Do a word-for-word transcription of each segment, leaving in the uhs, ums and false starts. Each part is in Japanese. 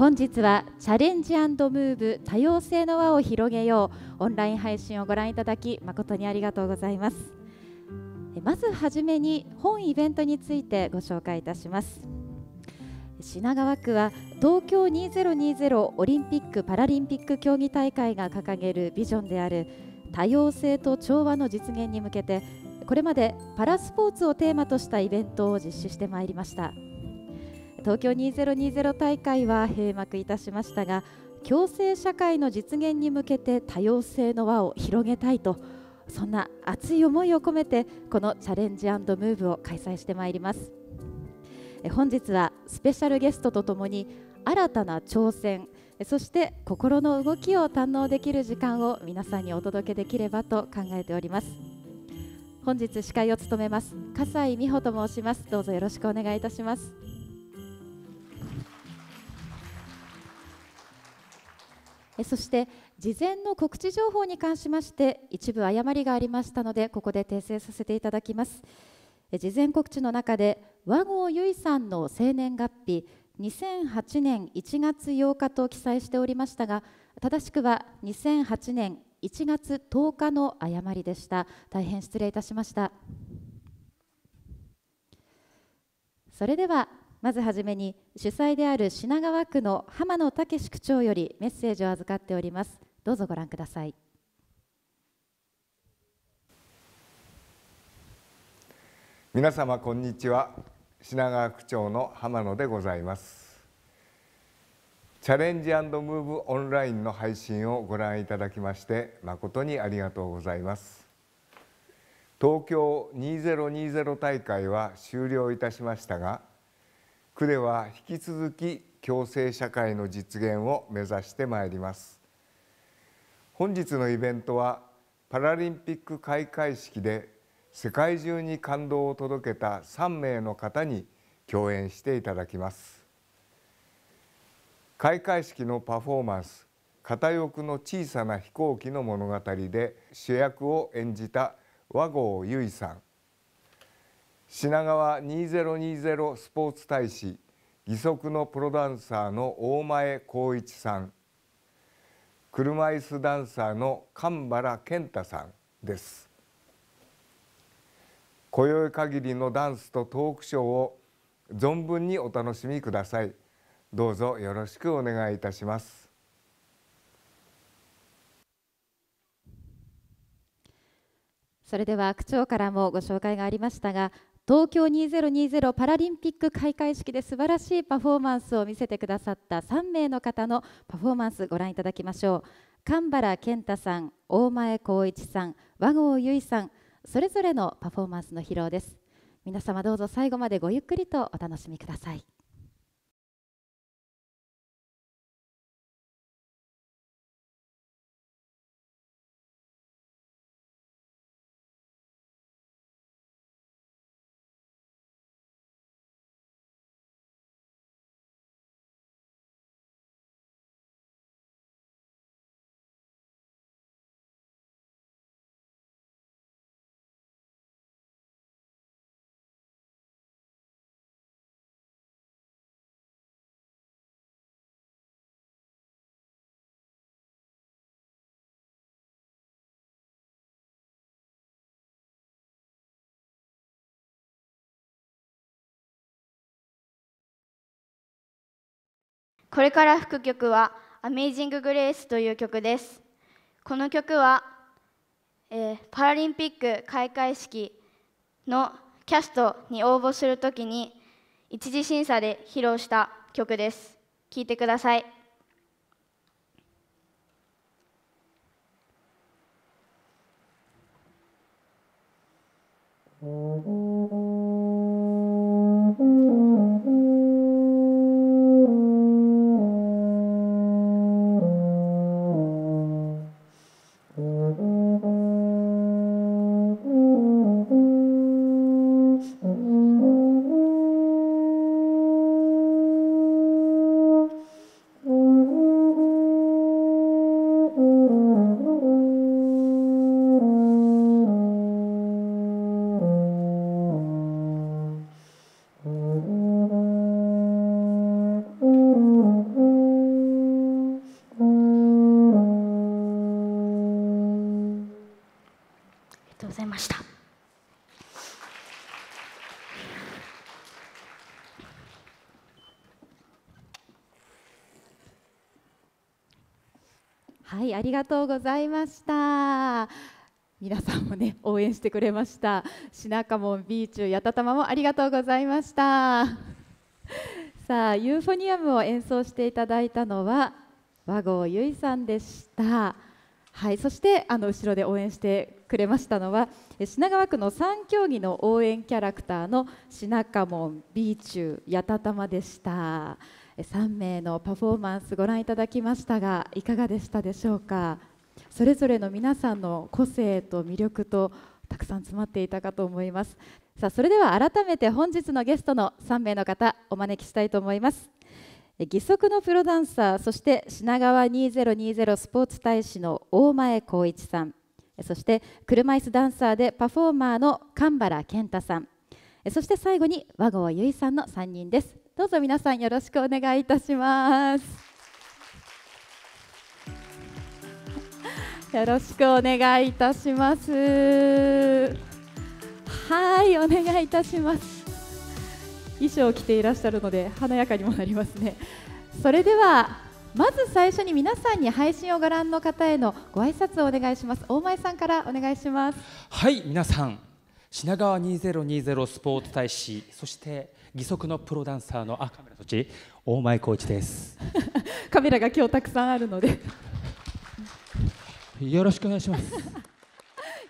本日はチャレンジ&ムーブ多様性の輪を広げようオンライン配信をご覧いただき誠にありがとうございます。まずはじめに本イベントについてご紹介いたします。品川区は東京にせんにじゅうオリンピック・パラリンピック競技大会が掲げるビジョンである多様性と調和の実現に向けて、これまでパラスポーツをテーマとしたイベントを実施してまいりました。東京にせんにじゅう大会は閉幕いたしましたが、共生社会の実現に向けて多様性の輪を広げたいと、そんな熱い思いを込めてこのチャレンジ&ムーブを開催してまいります。本日はスペシャルゲストとともに新たな挑戦、そして心の動きを堪能できる時間を皆さんにお届けできればと考えております。本日司会を務めます笠井美穂と申します。どうぞよろしくお願いいたします。そして事前の告知情報に関しまして一部誤りがありましたので、ここで訂正させていただきます。事前告知の中で和合由依さんの生年月日にせんはちねんいちがつようかと記載しておりましたが、正しくはにせんはちねんいちがつとおかの誤りでした。大変失礼いたしました。それではまずはじめに主催である品川区の浜野武史区長よりメッセージを預かっております。どうぞご覧ください。皆様こんにちは、品川区長の浜野でございます。チャレンジ&ムーブオンラインの配信をご覧いただきまして誠にありがとうございます。東京にせんにじゅう大会は終了いたしましたが、区では引き続き共生社会の実現を目指してまいります。本日のイベントはパラリンピック開会式で世界中に感動を届けたさんめいの方に共演していただきます。開会式のパフォーマンス「片翼の小さな飛行機の物語」で主役を演じた和合由依さん、品川にせんにじゅうスポーツ大使義足のプロダンサーの大前光一さん、車椅子ダンサーの神原健太さんです。今宵限りのダンスとトークショーを存分にお楽しみください。どうぞよろしくお願いいたします。それでは区長からもご紹介がありましたが、東京にせんにじゅうパラリンピック開会式で素晴らしいパフォーマンスを見せてくださったさんめいの方のパフォーマンスご覧いただきましょう。神原健太さん、大前光一さん、和合由依さん、それぞれのパフォーマンスの披露です。皆様どうぞ最後までごゆっくりとお楽しみください。これから吹く曲は「Amazing Grace」という曲です。この曲は、えー、パラリンピック開会式のキャストに応募するときに一次審査で披露した曲です。聴いてください。Oh. ざいました。はい、ありがとうございました。皆さんもね、応援してくれました。品鴨ビーチやたたまもありがとうございました。さあ、ユーフォニアムを演奏していただいたのは和合由依さんでした。はい、そしてあの後ろで応援してくれましたのは品川区の三競技の応援キャラクターの品鴨ビーチやたたまでした。さんめいのパフォーマンスご覧いただきましたが、いかがでしたでしょうか。それぞれの皆さんの個性と魅力とたくさん詰まっていたかと思います。さあ、それでは改めて本日のゲストのさんめいの方お招きしたいと思います。義足のプロダンサー、そして品川にせんにじゅうスポーツ大使の大前浩一さん、そして車椅子ダンサーでパフォーマーの神原健太さん、そして最後に和合由依さんのさんにんです。どうぞ皆さんよろしくお願いいたします。よろしくお願いいたします。はい、お願いいたします。衣装を着ていらっしゃるので華やかにもなりますね。それではまず最初に皆さんに配信をご覧の方へのご挨拶をお願いします。大前さんからお願いします。はい、皆さん、品川にせんにじゅうスポーツ大使、そして義足のプロダンサーのあカメラそっち大前浩一です。カメラが今日たくさんあるのでよろしくお願いします。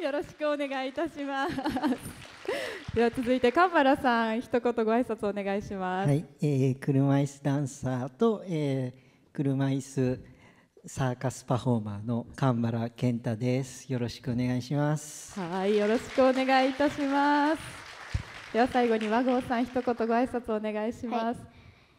よろしくお願いいたします。では続いて神原さん、一言ご挨拶お願いします。はい、えー、車椅子ダンサーと、えー、車椅子サーカスパフォーマーの神原健太です。よろしくお願いします。はい、よろしくお願いいたします。では最後に和合さん、一言ご挨拶お願いします。はい、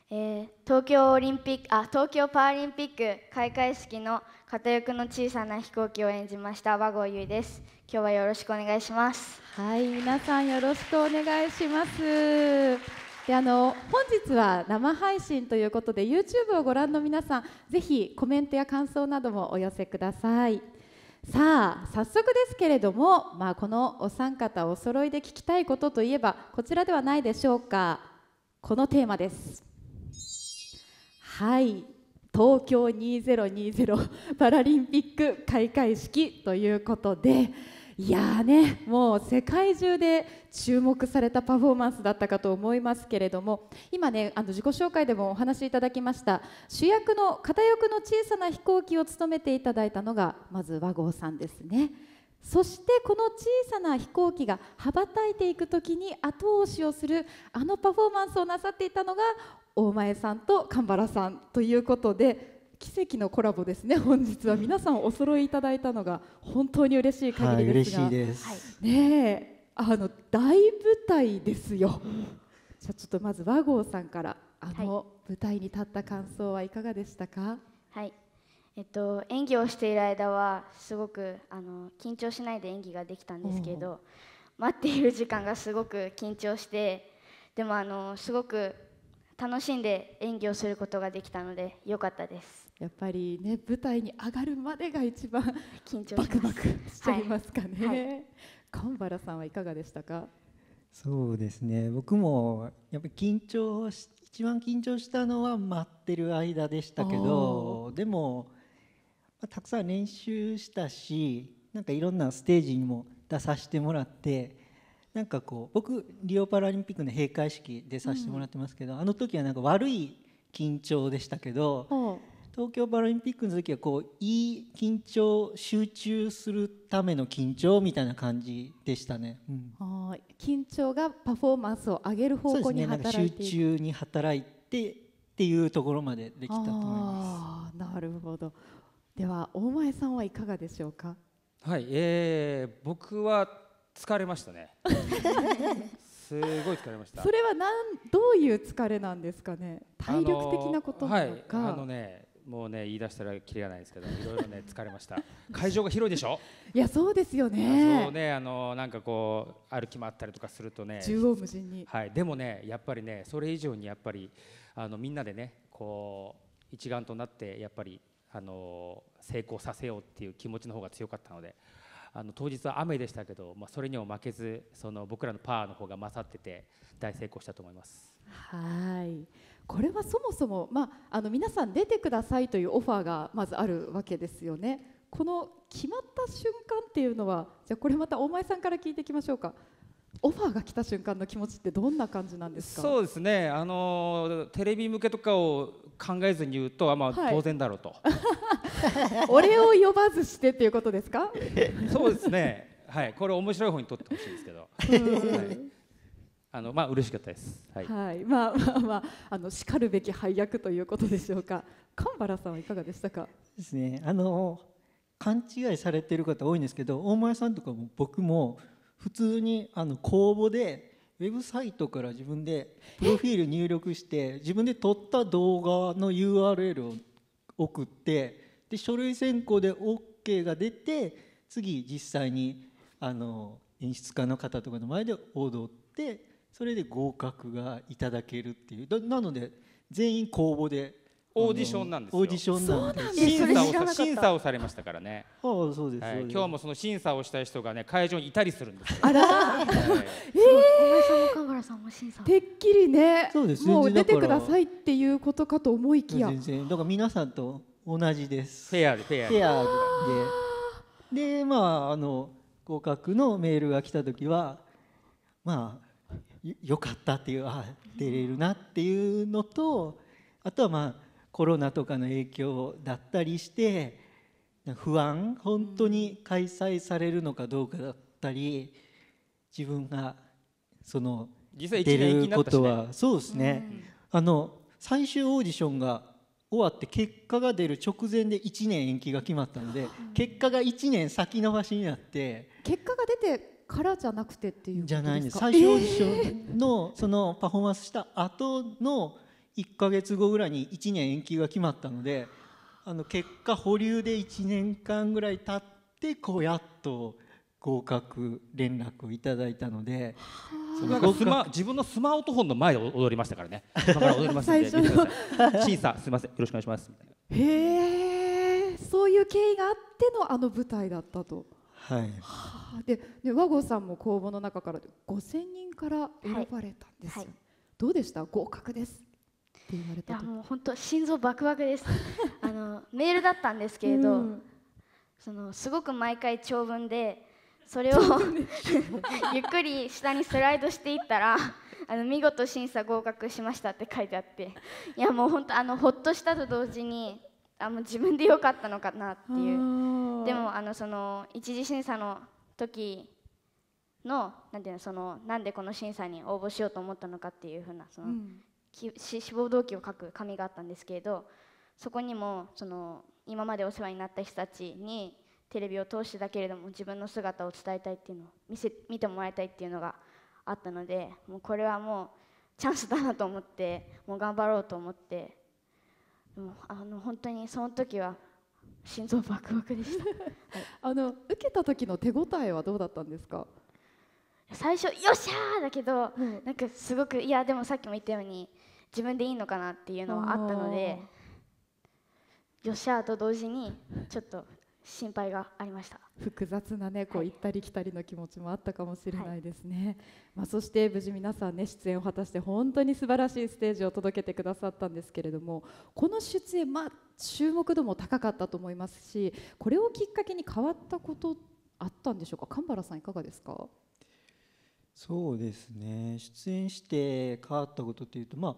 えー、東京オリンピックあ東京パラリンピック開会式の片翼の小さな飛行機を演じました和合由依です。今日はよろしくお願いします。はい、皆さんよろしくお願いします。であの本日は生配信ということで ユーチューブ をご覧の皆さん、ぜひコメントや感想などもお寄せください。さあ、早速ですけれども、まあ、このお三方お揃いで聞きたいことといえばこちらではないでしょうか。このテーマです。はい、東京にせんにじゅうパラリンピック開会式ということで、いやーね、もう世界中で注目されたパフォーマンスだったかと思いますけれども、今ね、あの自己紹介でもお話しいただきました主役の片翼の小さな飛行機を務めていただいたのがまず和合さんですね。そしてこの小さな飛行機が羽ばたいていくときに後押しをするあのパフォーマンスをなさっていたのが大前さんと神原さんということで、奇跡のコラボですね。本日は皆さんお揃いいただいたのが本当に嬉しい限りですが、はい、嬉しいです、ねえ、あの大舞台ですよ。じゃあちょっとまず和合さんから、あの舞台に立った感想はいかがでしたか。はい、えっと、演技をしている間はすごくあの緊張しないで演技ができたんですけど、待っている時間がすごく緊張して、でもあのすごく楽しんで演技をすることができたので良かったです。やっぱりね、舞台に上がるまでが一番緊張します。バクバクしちゃいますかね。はいはい、神原さんはいかがでしたか。そうですね、僕もやっぱり緊張し一番緊張したのは待ってる間でしたけど、でもたくさん練習したし、なんかいろんなステージにも出させてもらって、なんかこう僕リオパラリンピックの閉会式出させてもらってますけど、うん、あの時はなんか悪い緊張でしたけど、東京パラリンピックの時はこういい緊張、集中するための緊張みたいな感じでしたね。うん、あ、緊張がパフォーマンスを上げる方向に働いて、そうですね、なんか集中に働いてっていうところまでできたと思います。あ、なるほど。では大前さんはいかがでしょうか。はい、えー、僕は疲れましたね。すごい疲れました。それはなんどういう疲れなんですかね。体力的なことなのか。あの、はい、あのね。もうね、言い出したらキリがないですけど、いろいろね疲れました。会場が広いでしょ。いや、そうですよね。そうね、あのなんかこう歩き回ったりとかするとね、縦横無尽に。はい、でもね、やっぱりね、それ以上にやっぱりあのみんなでね、こう一丸となってやっぱりあの成功させようっていう気持ちの方が強かったので、あの当日は雨でしたけど、まあ、それにも負けず、その僕らのパワーの方が勝ってて大成功したと思います。はい、これはそもそも、まあ、あの皆さん出てくださいというオファーがまずあるわけですよね。この決まった瞬間っていうのは、じゃあこれまた大前さんから聞いていきましょうか。オファーが来た瞬間の気持ちってどんな感じなんですか。そうですね、あのテレビ向けとかを考えずに言うと、まあ、はい、当然だろうと俺を呼ばずしてっていうことですかそうですね、はい、これ面白い方に撮ってほしいですけどはい、あのまあ嬉しかったです。はい、はい、まあまあまあ、あのしかるべき配役ということでしょうか。神原さんはいかがでしたか。ですね、あの勘違いされてる方多いんですけど、大前さんとかも僕も普通にあの公募でウェブサイトから自分でプロフィール入力して自分で撮った動画の ユーアールエル を送って、で書類選考で オーケー が出て、次実際にあの演出家の方とかの前で踊って、それで合格がいただけるっていう。なので全員公募でオーディションなんですよ。オーディションなんです。審査を審査をされましたからね。ああ、そうです。今日もその審査をした人がね、会場にいたりするんですよ。あら、ええ、神原さんも審査。てっきりね、そうです。もう出てくださいっていうことかと思いきや、全然だから皆さんと同じです。フェアでフェアで。フェアで。で、まああの合格のメールが来た時は、まあよかったっていう、あ出れるなっていうのと、あとはまあコロナとかの影響だったりして不安、本当に開催されるのかどうかだったり、自分がその出ることは、そうですね、あの最終オーディションが終わって結果が出る直前でいちねん延期が決まったので、結果がいちねん先延ばしになって、結果が出てからじゃなくてっていうことですか。じゃないんです。最終オーディションのそのパフォーマンスした後のいっかげつごぐらいにいちねん延期が決まったので、あの結果保留でいちねんかんぐらい経ってこうやっと合格連絡をいただいたので、その自分のスマートフォンの前で踊りましたからね。だから踊りますので見てください。審査すみませんよろしくお願いしますみたいな。へえ、そういう経緯があってのあの舞台だったと。はい、はあ、で、で和合さんも公募の中からごせんにんから選ばれたんですよ。はいはい、どうでした？合格です。言われたと。いやもう本当心臓バクバクですあのメールだったんですけれど、うん、そのすごく毎回長文でそれをゆっくり下にスライドしていったら、あの見事審査合格しましたって書いてあって、いやもう本当あのほっとしたと同時に、あもう自分でよかったのかなっていう。でもあのその一次審査の時のなんていうの、そのなんでこの審査に応募しようと思ったのかっていうふうな、その、うん、志望動機を書く紙があったんですけれど、そこにもその今までお世話になった人たちにテレビを通してだけれども自分の姿を伝えたいっていうのを 見せ、見てもらいたいっていうのがあったので、もうこれはもうチャンスだなと思って、もう頑張ろうと思って、もうあの本当にその時は心臓バクバクでしたあの受けた時の手応えはどうだったんですか。最初よっしゃーだけど、うん、なんかすごく、いやでもさっきも言ったように自分でいいのかなっていうのはあったので、よっしゃーと同時にちょっと心配がありました。複雑なね、こう行ったり来たりの気持ちもあったかもしれないですね。はい、まあそして無事皆さんね出演を果たして本当に素晴らしいステージを届けてくださったんですけれども、この出演まあ注目度も高かったと思いますし、これをきっかけに変わったことあったんでしょうか。神原さんいかがですか。そうですね、出演して変わったことっていうと、まあ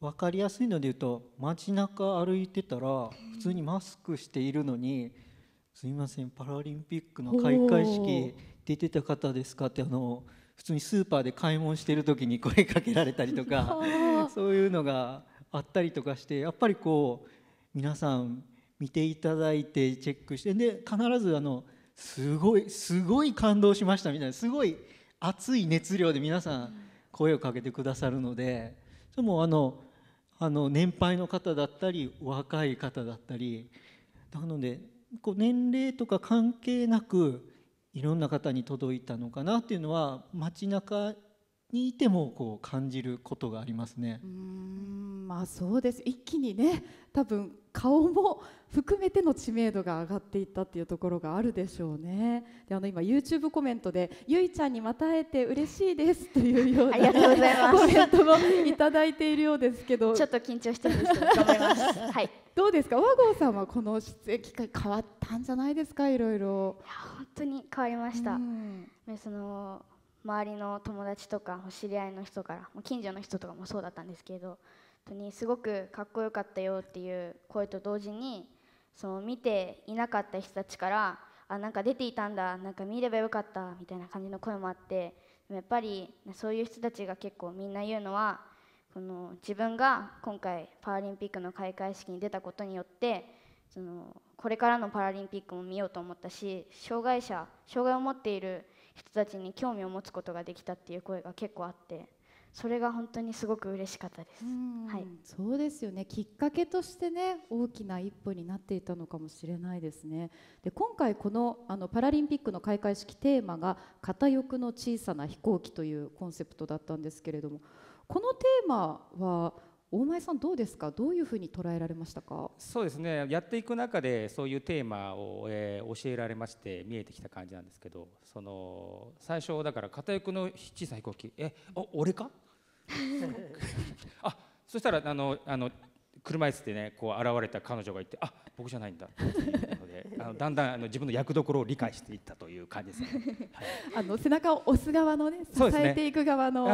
分かりやすいので言うと、街中歩いてたら普通にマスクしているのに「すみませんパラリンピックの開会式出てた方ですか」ってあの普通にスーパーで買い物してる時に声かけられたりとかそういうのがあったりとかして、やっぱりこう皆さん見ていただいてチェックして、で必ずあのすごいすごい感動しましたみたいな、すごい熱い熱量で皆さん声をかけてくださるので、でもあのあの年配の方だったり若い方だったり、なのでこう年齢とか関係なくいろんな方に届いたのかなっていうのは、街中にいてもこう感じることがありますね。うーん、まあそうです。一気にね、多分顔も含めての知名度が上がっていったっていうところがあるでしょうね。で、あの今 YouTube コメントでゆいちゃんにまた会えて嬉しいですというようなコメントもいただいているようですけどちょっと緊張してるんですけど頑張ります、はい、どうですか、和合さんはこの出演機会変わったんじゃないですか。いろいろ本当に変わりました。その周りの友達とか知り合いの人から近所の人とかもそうだったんですけど、本当にすごくかっこよかったよっていう声と同時に、その見ていなかった人たちからあなんか出ていたんだ、なんか見ればよかったみたいな感じの声もあって、やっぱりそういう人たちが結構みんな言うのは、この自分が今回パラリンピックの開会式に出たことによって、そのこれからのパラリンピックも見ようと思ったし、障害者障害を持っている人たちに興味を持つことができたっていう声が結構あって、それが本当にすごく嬉しかったです。はい、そうですよね。きっかけとしてね、大きな一歩になっていたのかもしれないですね。で、今回このあのパラリンピックの開会式テーマが片翼の小さな飛行機というコンセプトだったんですけれども、このテーマは大前さんどうですか。どういうふうに捉えられましたか。そうですね。やっていく中でそういうテーマを、えー、教えられまして見えてきた感じなんですけど、その最初だから片翼の小さな飛行機、え、お俺か。あ、そしたらあのあの車椅子でねこう現れた彼女がいて、あ、僕じゃないんだっていうので、あのだんだんあの自分の役どころを理解していったという感じですね。はい、あの背中を押す側のね、支えていく側の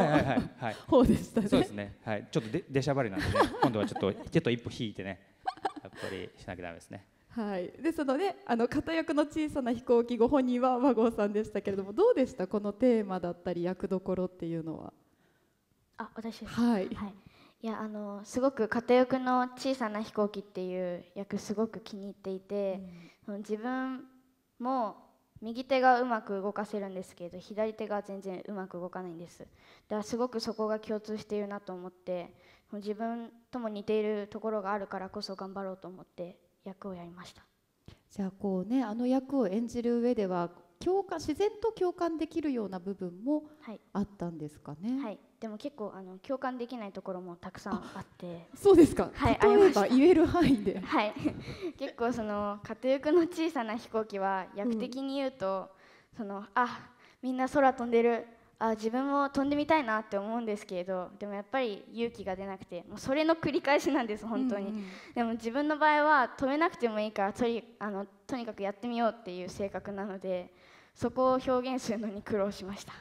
方でしたね。そうですね。はい、ちょっとで出しゃばりなんで、ね、今度はちょっとちょっと一歩引いてね、やっぱりしなきゃダメですね。はい、でそのねあの片翼の小さな飛行機、ご本人は和合さんでしたけれども、どうでしたこのテーマだったり役どころっていうのは。あ、私です。はい。はい。いや、あのすごく片翼の小さな飛行機っていう役すごく気に入っていて、うん、自分も右手がうまく動かせるんですけど、左手が全然うまく動かないんです。だからすごくそこが共通しているなと思って、自分とも似ているところがあるからこそ頑張ろうと思って役をやりました。じゃあこうね、あの役を演じる上では共感、自然と共感できるような部分もあったんですかね。はい。はい、でも結構あの共感できないところもたくさんあって。そうですか。はい、例えば言える範囲で。はい、結構その片翼の小さな飛行機は役的に言うと、うん、そのあみんな空飛んでる、あ自分も飛んでみたいなって思うんですけれど、でもやっぱり勇気が出なくて、もうそれの繰り返しなんです本当に。うんうん、でも自分の場合は飛べなくてもいいからとりあのとにかくやってみようっていう性格なので。そこを表現するのに苦労しました。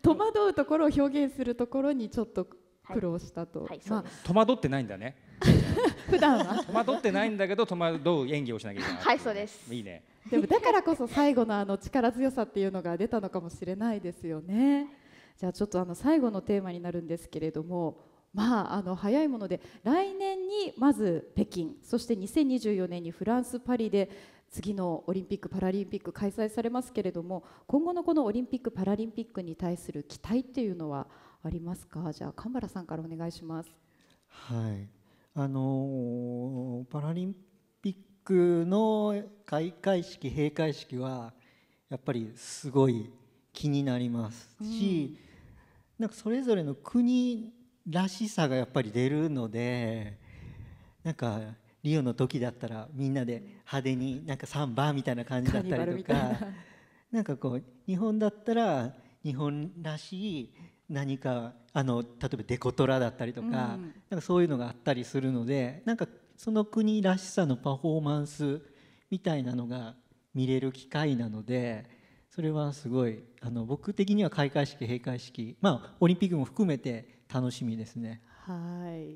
戸惑うところを表現するところにちょっと苦労したと。戸惑ってないんだね。普段は。戸惑ってないんだけど、戸惑う演技をしなきゃいけない。はい、そうです。いいね。でもだからこそ最後のあの力強さっていうのが出たのかもしれないですよね。じゃあちょっとあの最後のテーマになるんですけれども、まああの早いもので来年にまず北京、そしてにせんにじゅうよねんにフランスパリで。次のオリンピック・パラリンピック開催されますけれども、今後のこのオリンピック・パラリンピックに対する期待っていうのはありますか。じゃあ神原さんからお願いします。はい、あのー、パラリンピックの開会式閉会式はやっぱりすごい気になりますし、うん、なんかそれぞれの国らしさがやっぱり出るので、なんかリオの時だったらみんなで派手になんかサンバみたいな感じだったりとか、なんかこう日本だったら日本らしい何かあの例えばデコトラだったりとか、なんかそういうのがあったりするので、なんかその国らしさのパフォーマンスみたいなのが見れる機会なので、それはすごいあの僕的には開会式閉会式、まあオリンピックも含めて楽しみですね。は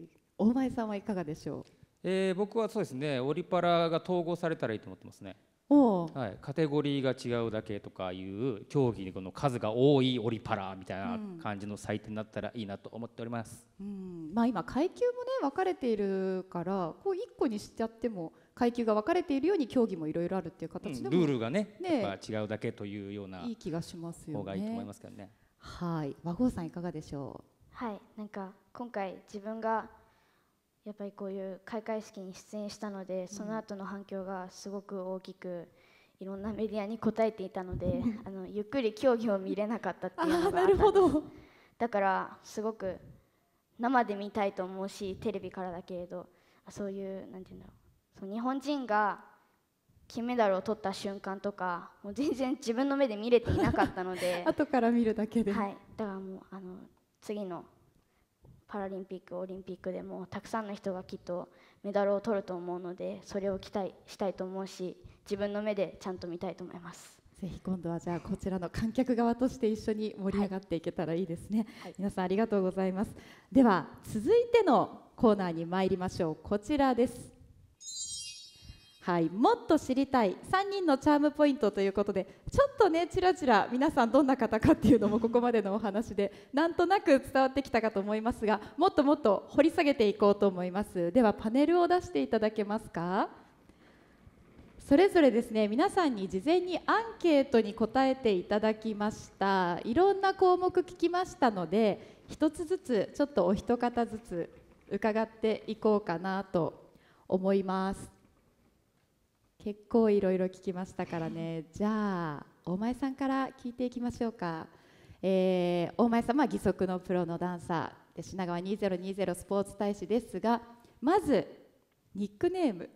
い、大前さんはいかがでしょう。えー、僕はそうですね、オリパラが統合されたらいいと思ってますね。はい、カテゴリーが違うだけとかいう競技の数が多いオリパラみたいな感じの採点になったらいいなと思っております。うん、まあ、今階級もね分かれているから、こういっこにしちゃっても階級が分かれているように競技もいろいろあるっていう形でも、うん、ルールがねやっぱ違うだけというようないい気がしますよね。方がいいと思いますけどね。はい、和合さんいかがでしょう。はい、なんか今回自分がやっぱりこういう開会式に出演したので、その後の反響がすごく大きくいろんなメディアに応えていたので、あのゆっくり競技を見れなかったっていうのがあったんです。あー、なるほど。だからすごく生で見たいと思うし、テレビからだけれど、そういうなんていうんだろう、そう日本人が金メダルを取った瞬間とかもう全然自分の目で見れていなかったので後から見るだけで、はい、だからもうあの次のパラリンピックオリンピックでもたくさんの人がきっとメダルを取ると思うので、それを期待したいと思うし、自分の目でちゃんと見たいと思います。ぜひ今度はじゃあこちらの観客側として一緒に盛り上がっていけたらいいですね、はい、皆さんありがとうございます。では続いてのコーナーに参りましょう。こちらです。はい、もっと知りたいさんにんのチャームポイントということで、ちょっとねちらちら皆さんどんな方かっていうのもここまでのお話でなんとなく伝わってきたかと思いますが、もっともっと掘り下げていこうと思います。ではパネルを出していただけますか。それぞれですね、皆さんに事前にアンケートに答えていただきました。いろんな項目聞きましたので、一つずつちょっとお一方ずつ伺っていこうかなと思います。結構いろいろ聞きましたからね。じゃあ大前さんから聞いていきましょうか。えー、大前さんは義足のプロのダンサーで品川にせんにじゅうスポーツ大使ですが、まずニックネーム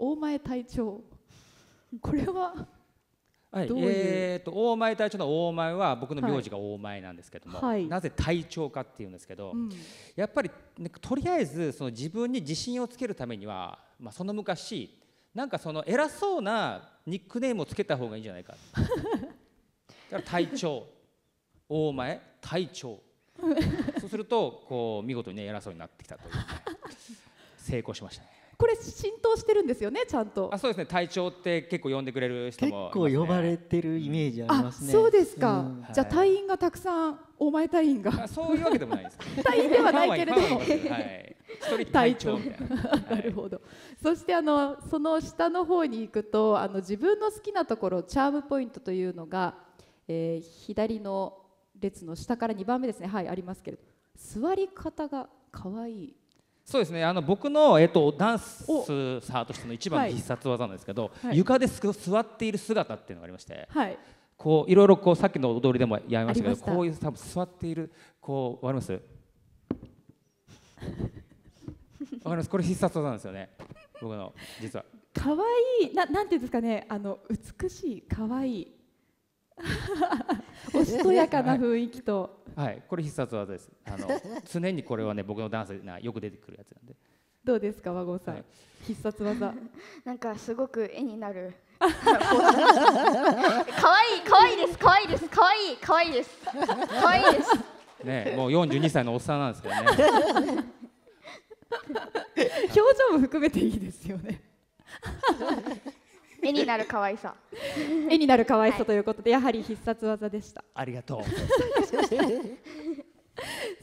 大前隊長、これはどういう、はい、えー、っと大前隊長の大前は僕の名字が大前なんですけども、はい、なぜ隊長かっていうんですけど、うん、やっぱりとりあえずその自分に自信をつけるためには、まあ、その昔なんかその偉そうなニックネームをつけた方がいいんじゃないか。だから隊長、大前、隊長。そうするとこう見事にね偉そうになってきたという、ね、成功しましたね。これ浸透してるんですよね、ちゃんと。あ、そうですね。隊長って結構呼んでくれる人も、ね、結構呼ばれてるイメージありますね。あ、そうですか。うん、じゃあ隊員がたくさん、大前隊員が。そういうわけでもないです。隊員ではないけれども。はい。一人隊長みたいな。なるほど。そしてあのその下の方に行くと、あの自分の好きなところチャームポイントというのが、えー、左の列の下からにばんめですね。はい、ありますけれど、座り方が可愛い。そうですね、あの僕の、えっと、ダンスサーとしての一番の必殺技なんですけど、はい、床で座っている姿っていうのがありまして、はい、こういろいろこうさっきの踊りでもやりましたけど、こういう多分座っているこうわかります？わかります？これ必殺技なんですよね。僕の実は。可愛いな、なんていうんですかね、あの美しい可愛いおしとやかな雰囲気と。はい、これ必殺技です。あの常にこれはね、僕のダンスでよく出てくるやつなんで。どうですか、和合さん。はい、必殺技。なんかすごく絵になる。可愛い、可愛いです、可愛いです、可愛い、可愛いです。可愛いです。ね、もうよんじゅうにさいのおっさんなんですけどね。表情も含めていいですよね。絵になる可愛さ絵になる可愛さということで、やはり必殺技でした。ありがとう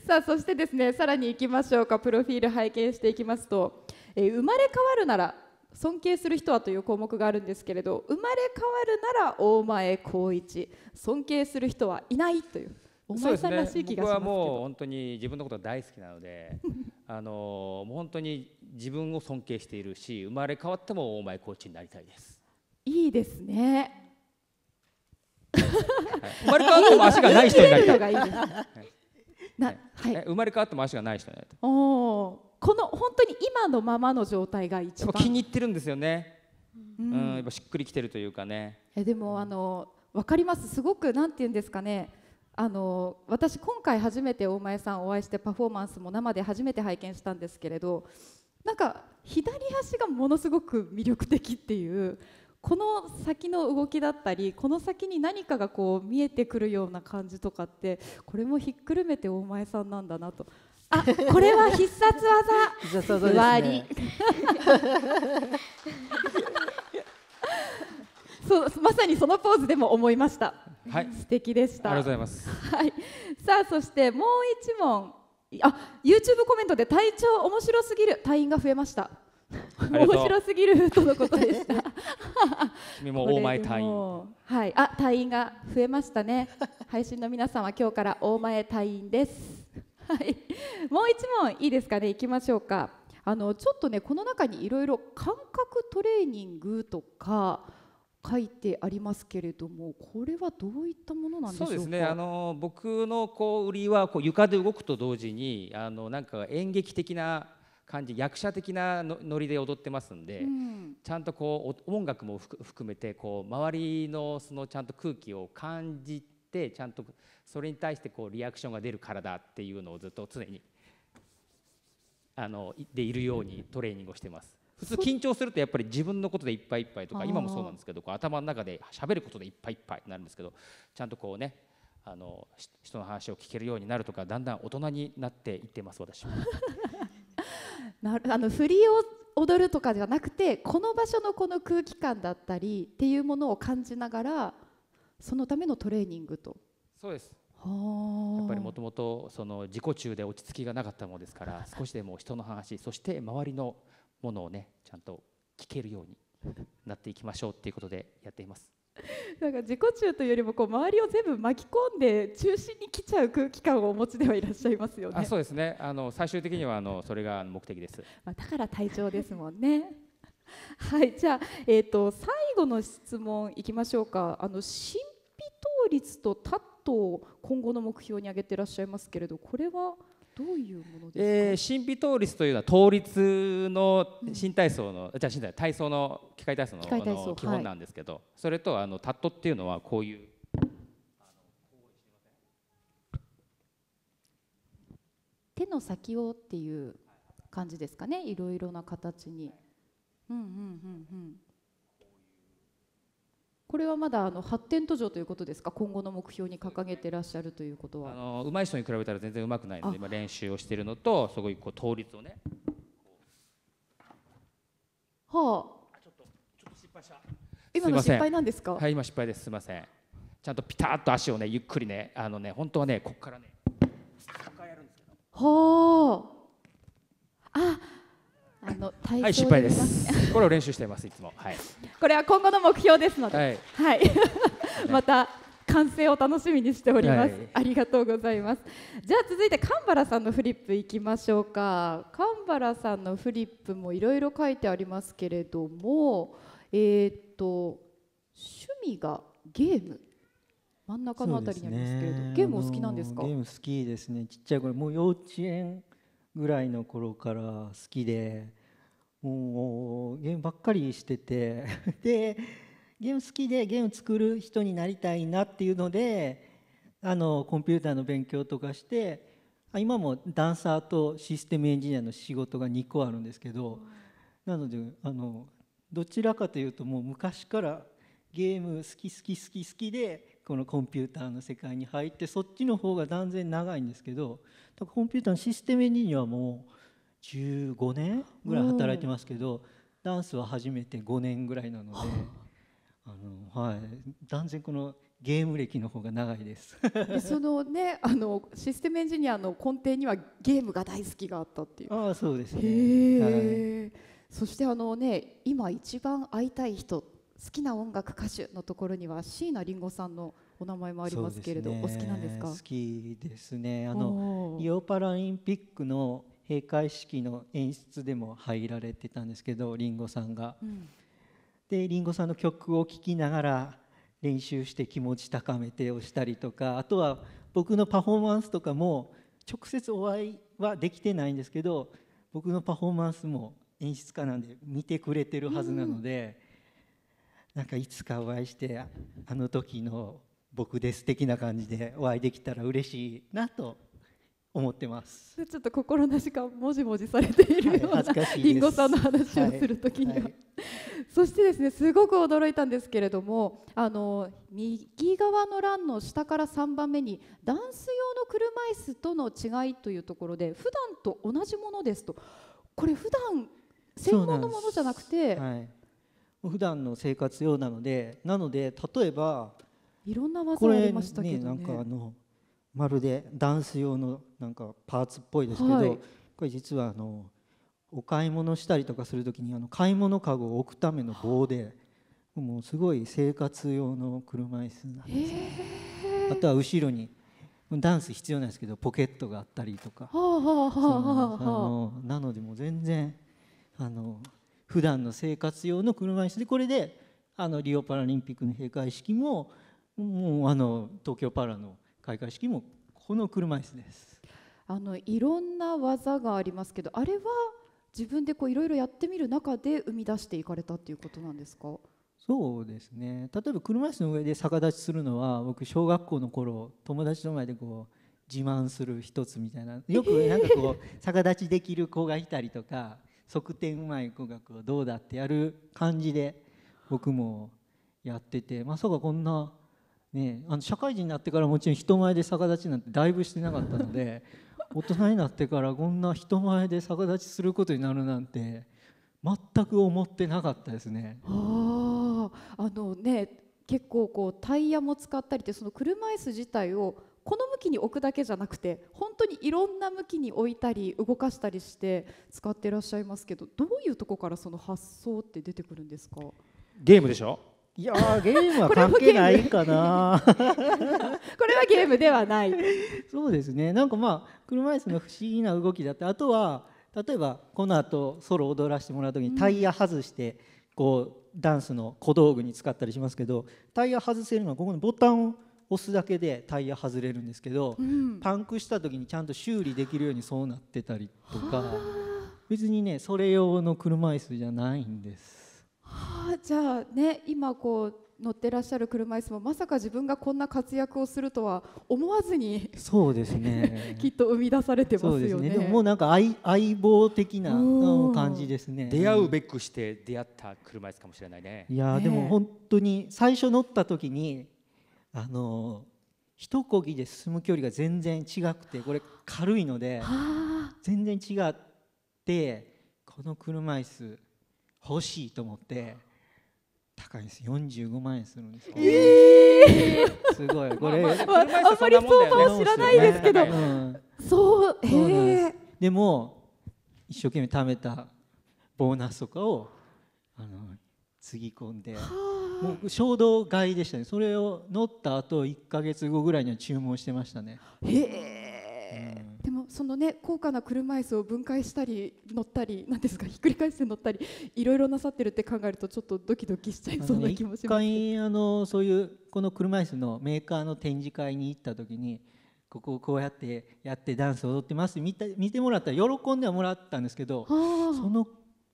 さあそしてですね、さらにいきましょうか。プロフィール拝見していきますと、えー、生まれ変わるなら尊敬する人はという項目があるんですけれど、生まれ変わるなら大前浩一、尊敬する人はいないという、大前さんらしい気がしますけど、僕はもう本当に自分のことが大好きなのであのもう本当に自分を尊敬しているし、生まれ変わっても大前浩一になりたいです。いいですね。生まれ変わっても足がない人になりたい。生まれ変わっても足がない人になりたい。お、この本当に今のままの状態が一番気に入ってるんですよね。うん、うん、やっぱしっくりきてるというかね。え、でもあのわかります。すごくなんて言うんですかね。あの私今回初めて大前さんお会いして、パフォーマンスも生で初めて拝見したんですけれど、なんか左足がものすごく魅力的っていう。この先の動きだったり、この先に何かがこう見えてくるような感じとかって、これもひっくるめて大前さんなんだなと。あ、これは必殺技終わり。そう、まさにそのポーズでも思いました。はい、素敵でした。ありがとうございます、はい、さあそしてもう一問、あ、 YouTube コメントで隊長面白すぎる、隊員が増えました。面白すぎるとのことでした。君も大前隊員。はい、あ、隊員が増えましたね。配信の皆さんは今日から大前隊員です。はい、もう一問いいですかね、行きましょうか。あのちょっとね、この中にいろいろ感覚トレーニングとか書いてありますけれども、これはどういったものなんでしょうか。そうですね、あの僕のこう売りはこう床で動くと同時にあのなんか演劇的な感じ、役者的なノリで踊ってますんで、うん、ちゃんとこう音楽も含めてこう周りのそのちゃんと空気を感じて、ちゃんとそれに対してこうリアクションが出る体っていうのをずっと常にあのでいるようにトレーニングをしてます。普通緊張するとやっぱり自分のことでいっぱいいっぱいとか、今もそうなんですけど、こう頭の中で喋ることでいっぱいいっぱいになるんですけど、ちゃんとこうね、あの人の話を聞けるようになるとか、だんだん大人になっていってます私は。なるあの振りを踊るとかじゃなくて、この場所のこの空気感だったりっていうものを感じながら、そのためのトレーニングと。そうです。やっぱりもともとその自己中で落ち着きがなかったものですから、少しでも人の話、そして周りのものをね、ちゃんと聞けるようになっていきましょうっていうことでやっています。なんか自己中というよりもこう周りを全部巻き込んで中心に来ちゃう空気感をお持ちではいらっしゃいますよね。あ、そうですね。あの最終的にはあのそれが目的です。まあだから体調ですもんね。はい、じゃあえっと最後の質問いきましょうか。あの神秘倒立とタットを今後の目標に挙げていらっしゃいますけれど、これは。どういうものですか。えー、神秘倒立というのは倒立の新体操の、うん、じゃあ新体体操の機械体操 の, 体操あの基本なんですけど、はい、それとあのタットっていうのはこういう手の先をっていう感じですかね。いろいろな形に。うんうんうんうん。これはまだあの発展途上ということですか。今後の目標に掲げてらっしゃるということは。あの上手い人に比べたら全然上手くないので、今練習をしているのと、すごいこう倒立をね。はあ。ちょっとちょっと失敗した。今の失敗なんですか。はい、今失敗です。すみません。ちゃんとピタッと足をね、ゆっくりね、あのね、本当はね、ここからね。やるんですけど。はあ。あ。あの体操、はい、失敗です。これを練習していますいつも。はい。これは今後の目標ですので、はい。はい、また完成を楽しみにしております。はい、ありがとうございます。じゃあ続いて神原さんのフリップいきましょうか。神原さんのフリップもいろいろ書いてありますけれども、えー、っと趣味がゲーム。真ん中のあたりにありますけれど、ね、ゲームお好きなんですか。ゲーム好きですね。ちっちゃい頃、もう幼稚園ぐらいの頃から好きで、もうゲームばっかりしててでゲーム好きでゲーム作る人になりたいなっていうので、あのコンピューターの勉強とかして、今もダンサーとシステムエンジニアの仕事がにこあるんですけど、なのであのどちらかというと、もう昔からゲーム好き好き好き好きで。このコンピューターの世界に入って、そっちの方が断然長いんですけど、コンピューターのシステムエンジニアはもうじゅうごねんぐらい働いてますけど、ダンスは初めてごねんぐらいなので、あの、はい、断然このゲーム歴の方が長いですそのね、あのシステムエンジニアの根底にはゲームが大好きがあったっていう。ああ、そうですね。へえ。そしてあのね、今一番会いたい人、好きな音楽歌手のところには椎名林檎さんのお名前もありますけれど、ね、お好きなんですか。好きですね。あのリオパラリンピックの閉会式の演出でも入られてたんですけど、林檎さんが、うん、で林檎さんの曲を聴きながら練習して気持ち高めてをしたりとか、あとは僕のパフォーマンスとかも直接お会いはできてないんですけど、僕のパフォーマンスも演出家なんで見てくれてるはずなので、うん、なんかいつかお会いして、あの時の僕です的な感じでお会いできたら嬉しいなと思ってます。ちょっと心なしかもじもじされているような、はい、リンゴさんの話をするときには、はいはい、そしてですね、すごく驚いたんですけれども、あの右側の欄の下からさんばんめにダンス用の車椅子との違いというところで、普段と同じものですと。これ普段専門のものじゃなくて、普段の生活用なので、なので例えばいろんな技がありましたけどね。これね、なんかあのまるでダンス用のなんかパーツっぽいですけど、はい、これ実はあのお買い物したりとかするときに、あの買い物かごを置くための棒で、もうすごい生活用の車椅子なんです、ね。あとは後ろにダンス必要なんですけど、ポケットがあったりとか。なのでもう全然あの。普段の生活用の車椅子で、これであのリオパラリンピックの閉会式も、もうあの東京パラの開会式もこの車椅子です。あのいろんな技がありますけど、あれは自分でこういろいろやってみる中で生み出していかれたっていうことなんですか？そうですね。例えば車椅子の上で逆立ちするのは、僕小学校の頃友達の前でこう自慢する一つみたいな、よくなんかこう逆立ちできる子がいたりとか、側転うまい子がこうどうだってやる感じで僕もやってて、まさかこんなね、あの社会人になってからもちろん人前で逆立ちなんてだいぶしてなかったので大人になってからこんな人前で逆立ちすることになるなんて全く思ってなかったですね。ああのね、結構こうタイヤも使ったりって、その車椅子自体をこの向きに置くだけじゃなくて、本当にいろんな向きに置いたり動かしたりして使っていらっしゃいますけど、どういうとこからその発想って出てくるんですか？ゲームでしょ？いやー、ゲームは関係ないかなこれはゲームではないそうですね。なんかまあ車椅子の不思議な動きだって、あとは例えばこの後ソロ踊らせてもらうときにタイヤ外してこうダンスの小道具に使ったりしますけど、タイヤ外せるのはここのボタンを押すだけでタイヤ外れるんですけど、うん、パンクした時にちゃんと修理できるようにそうなってたりとか、別にねそれ用の車椅子じゃないんです。はあ、じゃあね、今こう乗ってらっしゃる車椅子もまさか自分がこんな活躍をするとは思わずに、そうですねきっと生み出されてますよね。そうですね。でももうなんか 相, 相棒的な感じですね。出会うべくして出会った車椅子かもしれないね。いや、でも本当に最初乗った時にあの一漕ぎで進む距離が全然違くて、これ軽いので全然違って、この車椅子欲しいと思って、高いです。よんじゅうごまんえんするんです。えー、すごいこれ、まあまあまあ、あんまり相場を知らないですけど、うん、そう、えー、そうなんです。でも一生懸命貯めたボーナスとかをあのつぎ込んで、もう衝動買いでしたね。それを乗った後いっかげつごぐらいには注文してましたね。へー、うん、でもそのね、高価な車椅子を分解したり乗ったり、なんですか、ひっくり返して乗ったりいろいろなさってるって考えると、ちょっとドキドキしちゃいそうな気もします。いっかいあのそういうこの車椅子のメーカーの展示会に行った時に、ここをこうやってやってダンス踊ってますって 見, 見てもらったら喜んではもらったんですけど、その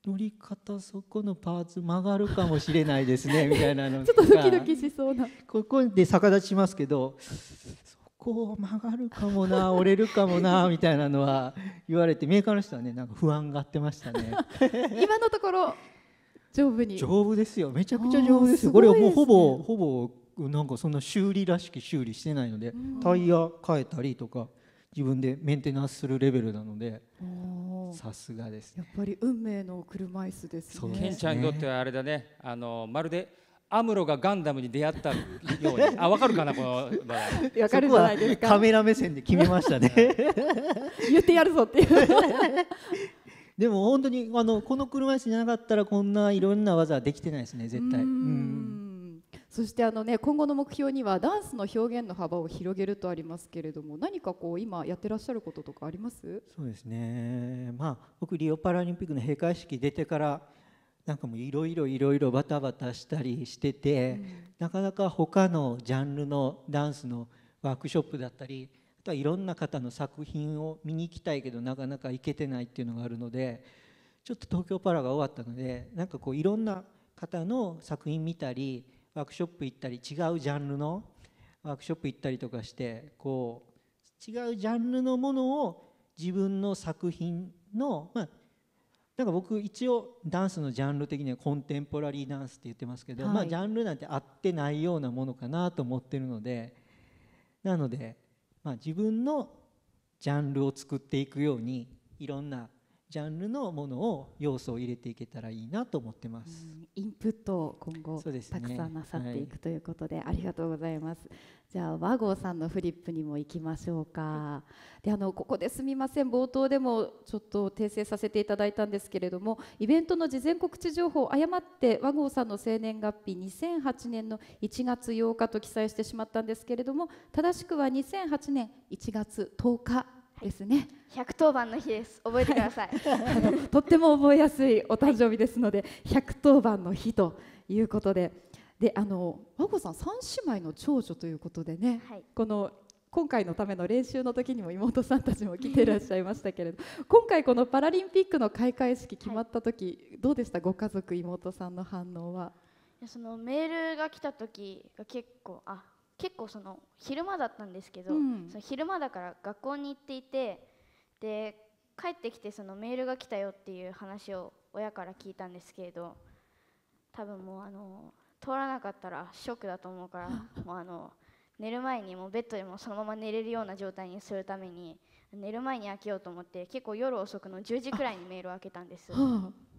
乗り方、そこのパーツ曲がるかもしれないですねみたいなのとか、ちょっとドキドキしそうな、ここで逆立ちしますけどそこを曲がるかもな折れるかもなみたいなのは言われて、メーカーの人はねなんか不安があってましたね今のところ丈夫に丈夫ですよ。めちゃくちゃ丈夫ですよ。これはもうほぼほぼなんかそんな修理らしき修理してないので、タイヤ変えたりとか自分でメンテナンスするレベルなので、さすがですね。やっぱり運命の車椅子ですね。ケンちゃんにとってはあれだね、あのまるでアムロがガンダムに出会ったようにあ、分かるかなこの場合、わかるじゃないですか。カメラ目線で決めましたね言ってやるぞっていうでも本当にあのこの車椅子じゃなかったらこんないろんな技はできてないですね、絶対。うん、そしてあの、ね、今後の目標にはダンスの表現の幅を広げるとありますけれども、何かこう今やってらっしゃることとかあります？そうですね、まあ、僕リオパラリンピックの閉会式出てからなんかもういろいろいろいろバタバタしたりしてて、うん、なかなか他のジャンルのダンスのワークショップだったり、あとはいろんな方の作品を見に行きたいけどなかなか行けてないっていうのがあるので、ちょっと東京パラが終わったのでなんかこういろんな方の作品見たり、ワークショップ行ったり、違うジャンルのワークショップ行ったりとかして、こう違うジャンルのものを自分の作品の、まあなんか僕一応ダンスのジャンル的にはコンテンポラリーダンスって言ってますけど、はい、まあジャンルなんて合ってないようなものかなと思ってるので、なのでまあ自分のジャンルを作っていくように、いろんなジャンルのものを要素を入れていけたらいいなと思ってます。うん、インプットを今後、ね、たくさんなさっていくということで、はい、ありがとうございます。じゃあ和合さんのフリップにも行きましょうか。はい、であのここですみません、冒頭でもちょっと訂正させていただいたんですけれども、イベントの事前告知情報を誤って和合さんの生年月日にせんはちねんのいちがつようかと記載してしまったんですけれども、正しくはにせんはちねんいちがつとおかですね。ひゃくとおばんの日です。覚えてください。あのとっても覚えやすいお誕生日ですので、ひゃくとおばんの日ということで、で、あの和合さんさん姉妹の長女ということでね、はい、この今回のための練習の時にも妹さんたちも来ていらっしゃいましたけれど今回このパラリンピックの開会式決まった時、はい、どうでしたご家族妹さんの反応は。いやそのメールが来た時が結構あ結構その昼間だったんですけど、うん、その昼間だから学校に行っていてで帰ってきてそのメールが来たよっていう話を親から聞いたんですけれど多分もうあの通らなかったらショックだと思うからもうあの寝る前にもうベッドでもそのまま寝れるような状態にするために寝る前に開けようと思って結構夜遅くのじゅうじくらいにメールを開けたんです。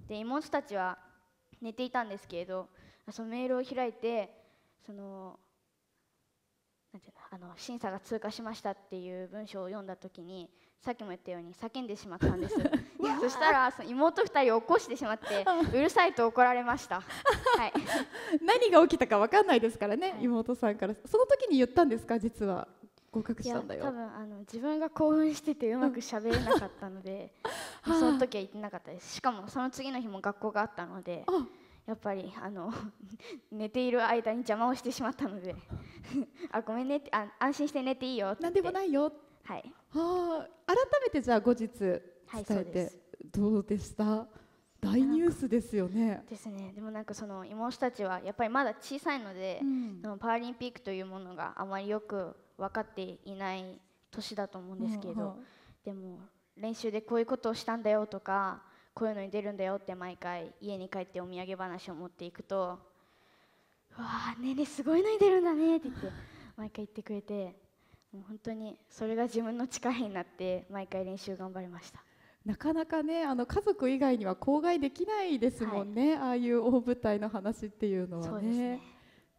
で妹たちは寝ていたんですけれどそのメールを開いてそのなんていうの、あの審査が通過しましたっていう文章を読んだときにさっきも言ったように叫んでしまったんですそしたらその妹ふたりを起こしてしまってうるさいと怒られました、はい、何が起きたか分かんないですからね、はい、妹さんからその時に言ったんですか実は合格したんだよ。いや多分あの自分が興奮しててうまく喋れなかったので、うん、その時は言ってなかったです。しかもその次の日も学校があったのでやっぱりあの寝ている間に邪魔をしてしまったのであごめんねってあ安心して寝ていいよってなんでもないよ、はい、はあ改めてじゃあ後日伝えて、はい、どうでした大ニュースですよね。ですね。でもなんかその妹たちはやっぱりまだ小さいので、うん、そのパラリンピックというものがあまりよく分かっていない年だと思うんですけれど、うんうん、でも練習でこういうことをしたんだよとかこういうのに出るんだよって毎回家に帰ってお土産話を持っていくと「うわーねえねえすごいのに出るんだね」って言って毎回言ってくれてもう本当にそれが自分の力になって毎回練習頑張りました。なかなかねあの家族以外には口外できないですもんね、はい、ああいう大舞台の話っていうのはね。そうですね。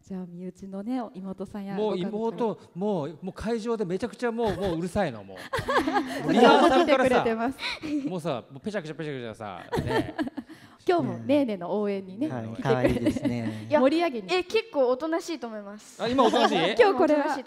じゃあ身内のね妹さんやもう妹もうもう会場でめちゃくちゃもうもううるさいのもうリハーサルからさもうさもうペチャクチャペチャクチャさ、ね、今日もねえねえの応援にね、はい、可愛いですね盛り上げにえ結構おとなしいと思います。あ今おとなしい今日これは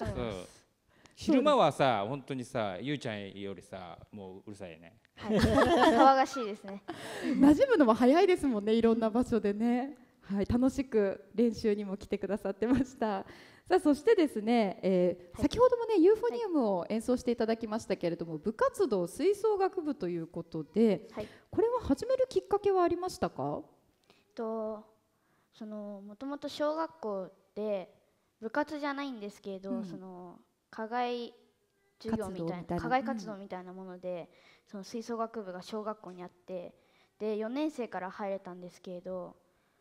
昼間はさ本当にさゆうちゃんよりさもううるさいよね、はい、騒がしいですね馴染むのも早いですもんねいろんな場所でね。はい、楽しく練習にも来てくださってました。さあそしてですね、えーはい、先ほどもねユーフォニウムを演奏していただきましたけれども、はい、部活動吹奏楽部ということで、はい、これは始めるきっかけはありましたか。とそのもともと小学校で部活じゃないんですけれど、うん、その課外授業みたいな課外活動みたいなもので、うん、その吹奏楽部が小学校にあってでよねんせいから入れたんですけれど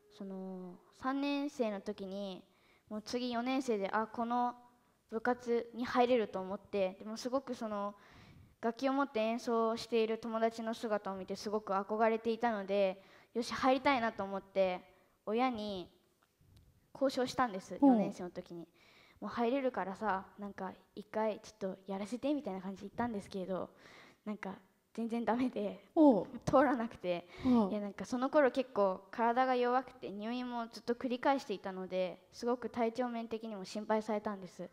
そのさんねんせいの時にもう次よねんせいであこの部活に入れると思ってでもすごくその楽器を持って演奏している友達の姿を見てすごく憧れていたのでよし入りたいなと思って親に交渉したんですよねんせいの時にもう入れるからさなんか一回ちょっとやらせてみたいな感じで言ったんですけれどなんか全然ダメで通らなくていやなんかその頃結構体が弱くて入院もずっと繰り返していたのですごく体調面的にも心配されたんです。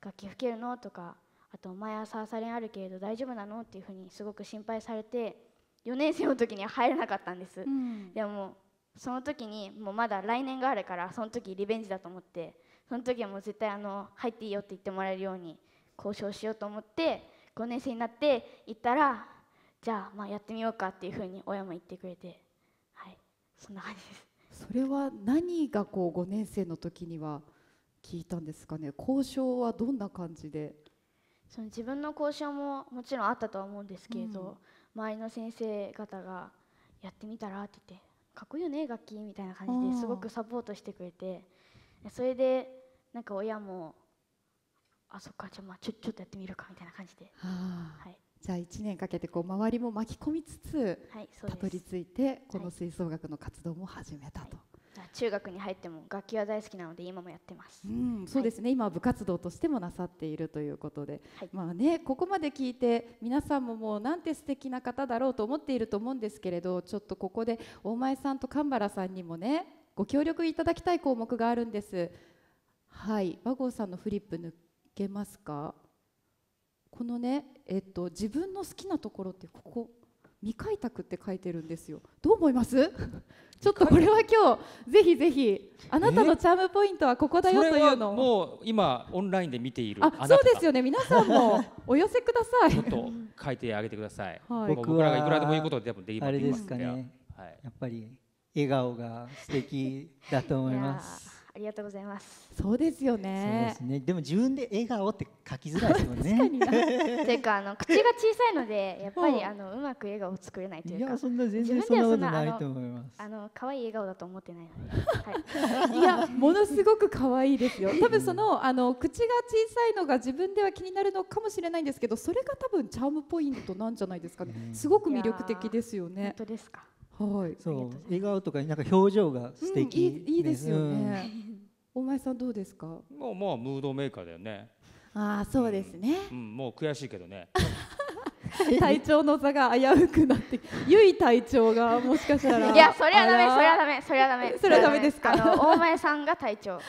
楽器吹けるのとかあと毎朝朝練あるけれど大丈夫なのっていうふうにすごく心配されてよねんせいの時には入れなかったんです、うん、でもその時にもうまだ来年があるからその時リベンジだと思ってその時はもう絶対あの入っていいよって言ってもらえるように交渉しようと思ってごねんせいになって行ったらじゃあまあやってみようかっていうふうに親も言ってくれて、はい、そんな感じです。それは何がこうごねんせいの時には聞いたんですかね。交渉はどんな感じで。その自分の交渉ももちろんあったとは思うんですけれど、うん、周りの先生方がやってみたらって言ってかっこいいよね楽器みたいな感じですごくサポートしてくれてそれでなんか親もあそっかじゃあまあちょ、ちょっとやってみるかみたいな感じで。はあはいじゃあいちねんかけてこう周りも巻き込みつつ、はい、そうです。たどり着いてこの吹奏楽の活動も始めたと、はい、中学に入っても楽器は大好きなので今もやってます、うん、そうですね、はい、今は部活動としてもなさっているということで、はい、まあね、ここまで聞いて皆さんももうなんて素敵な方だろうと思っていると思うんですけれどちょっとここで大前さんと神原さんにもねご協力いただきたい項目があるんです。はい和合さんのフリップ抜けますか。このね、えっと、自分の好きなところってここ未開拓って書いてるんですよ。どう思いますちょっとこれは今日ぜひぜひあなたのチャームポイントはここだよというのを、もう今オンラインで見ているあなたが、そうですよね、皆さんもお寄せくださいちょっと書いてあげてください、はい、僕らがいくらでもいいことで多分できます。あれですかね、はい、やっぱり笑顔が素敵だと思います。ありがとうございます。そうですよね。そうですね。でも自分で笑顔って書きづらいですもんね。確かにな。というかあの口が小さいのでやっぱり、うん、あのうまく笑顔を作れないというか。いやそんな全然そんなことないと思います。あの可愛い笑顔だと思ってないので。はい、いやものすごく可愛いですよ。多分そのあの口が小さいのが自分では気になるのかもしれないんですけど、それが多分チャームポイントなんじゃないですかね。うん、すごく魅力的ですよね。本当ですか。はい。そう笑顔とかなんか表情が素敵、うん、いい、いいですよね。うん、大前さんどうですか。まあまあムードメーカーだよね。ああそうですね、うんうん。もう悔しいけどね。体調の差が危うくなって、ゆい隊長がもしかしたら。いやそれはダメ、それはダメ、それはダメ。それはダメですか。あの大前さんが隊長。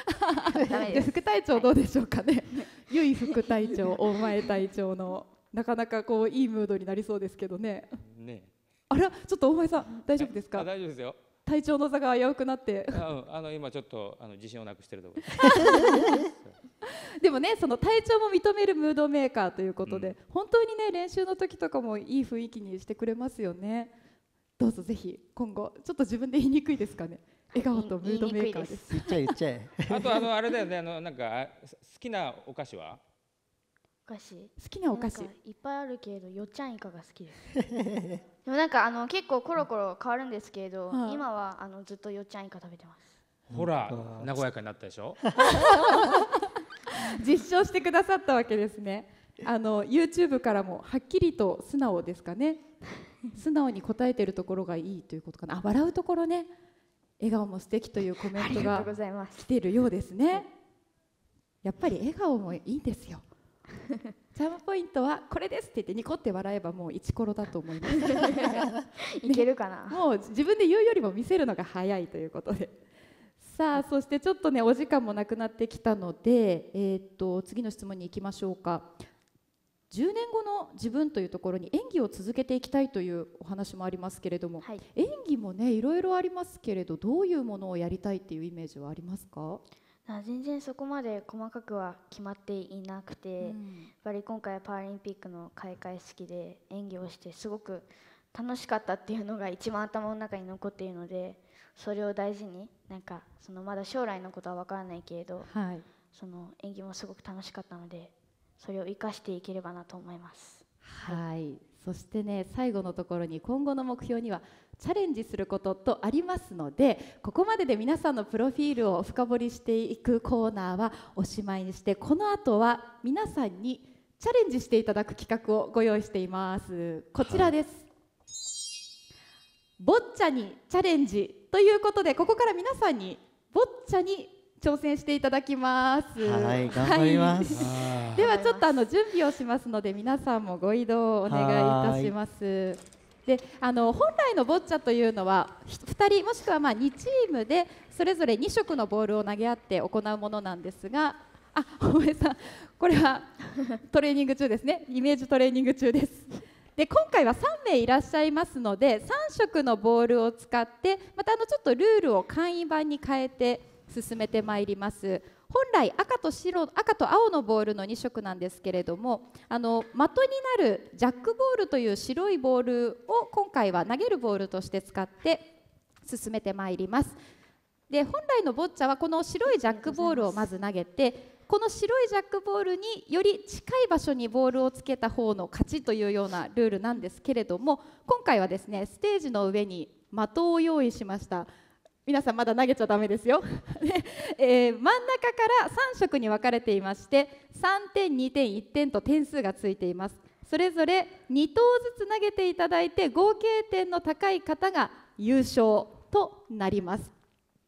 ダメです。副隊長どうでしょうかね。ゆい副隊長、大前隊長のなかなかこういいムードになりそうですけどね。ね。あらちょっと大前さん大丈夫ですか。大丈夫ですよ。体調の差が危うくなって、あの今ちょっとあの自信をなくしてるところ。でもね、その体調も認めるムードメーカーということで、うん、本当にね練習の時とかもいい雰囲気にしてくれますよね。どうぞぜひ今後ちょっと自分で言いにくいですかね。笑顔とムードメーカーです。言っちゃえ言っちゃえ。あとあのあれだよね、あのなんか好きなお菓子は？お菓子好きなお菓子いっぱいあるけど、よっちゃんイカが好きですでもなんかあの結構コロコロ変わるんですけど、うん、今はあのずっとよっちゃんイカ食べてます。ほら和やかになったでしょ実証してくださったわけですね。あの YouTube からもはっきりと素直ですかね素直に答えてるところがいいということかな。あ、笑うところね、笑顔も素敵というコメントが来ているようですね。やっぱり笑顔もいいんですよチャームポイントはこれですって言ってニコって笑えばもうイチコロだと思いますいけるかな、ね、もう自分で言うよりも見せるのが早いということでさあそしてちょっとねお時間もなくなってきたので、えー、っと次の質問に行きましょうか。じゅうねんごの自分というところに演技を続けていきたいというお話もありますけれども、はい、演技もねいろいろありますけれど、どういうものをやりたいっていうイメージはありますか。全然そこまで細かくは決まっていなくて、うん、やっぱり今回はパラリンピックの開会式で演技をしてすごく楽しかったっていうのが一番頭の中に残っているので、それを大事になんかそのまだ将来のことは分からないけれど、はい、その演技もすごく楽しかったのでそれを生かしていければなと思います。はい、はい、そしてね最後のところに今後の目標にはチャレンジすることとありますので、ここまでで皆さんのプロフィールを深掘りしていくコーナーはおしまいにして、この後は皆さんにチャレンジしていただく企画をご用意しています。こちらです、はい、ボッチャにチャレンジということで、ここから皆さんにボッチャに挑戦していただきます。はい、頑張ります。ではちょっとあの準備をしますので皆さんもご移動をお願いいたします。であの本来のボッチャというのはふたりもしくはまあにチームでそれぞれに色のボールを投げ合って行うものなんですが、あ、大前さんこれはトレーニング中ですね、イメージトレーニング中です。で今回はさんめいいらっしゃいますのでさん色のボールを使ってまたあのちょっとルールを簡易版に変えて進めてまいります。本来赤と白、赤と青のボールのに色なんですけれども、あの的になるジャックボールという白いボールを今回は投げるボールとして使って進めてまいります。で本来のボッチャはこの白いジャックボールをまず投げて、この白いジャックボールにより近い場所にボールをつけた方の勝ちというようなルールなんですけれども、今回はですねステージの上に的を用意しました。皆さんまだ投げちゃダメですよ、えー、真ん中からさん色に分かれていまして、さんてん、にてん、いってんと点数がついています。それぞれに投ずつ投げていただいて合計点の高い方が優勝となります。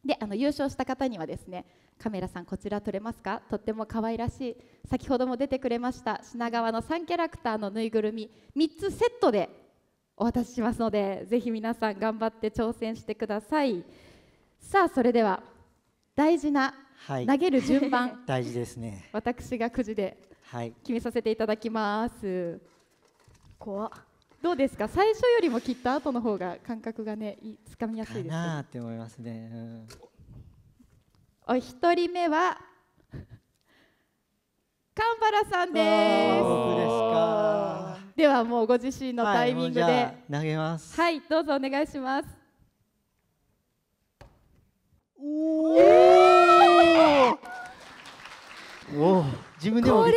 であの優勝した方にはですね、カメラさんこちら撮れますか、とっても可愛らしい先ほども出てくれました品川のさんキャラクターのぬいぐるみみっつセットでお渡ししますので、ぜひ皆さん頑張って挑戦してください。さあそれでは大事な投げる順番、はい、大事ですね。私がくじで決めさせていただきます。怖っ、どうですか、最初よりもきっと後の方が感覚がねつかみやすいですかなって思いますね、うん、お一人目は神原さんです。ですか。ではもうご自身のタイミングで、はい、投げます。はい、どうぞお願いします。おお、えー、おお、自分でもびっく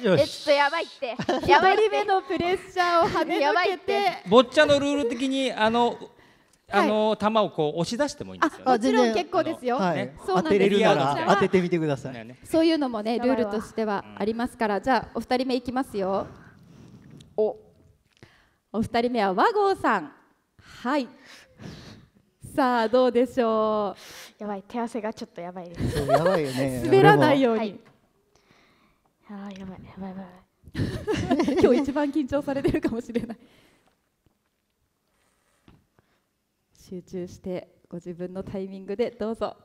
り。よし。えっとやばいって。やばい目のプレッシャーをはね抜けて。ボッチャのルール的にあの。あの球をこう押し出してもいいんですよ。もちろん結構ですよ。当てれるなら当ててみてください。そういうのもねルールとしてはありますから、じゃあお二人目いきますよ。お、お二人目は和合さん。はい。さあどうでしょう。やばい、手汗がちょっとやばいです。やばいよね。滑らないように。ああやばいやばいやばい。今日一番緊張されてるかもしれない。集中してご自分のタイミングでどうぞ。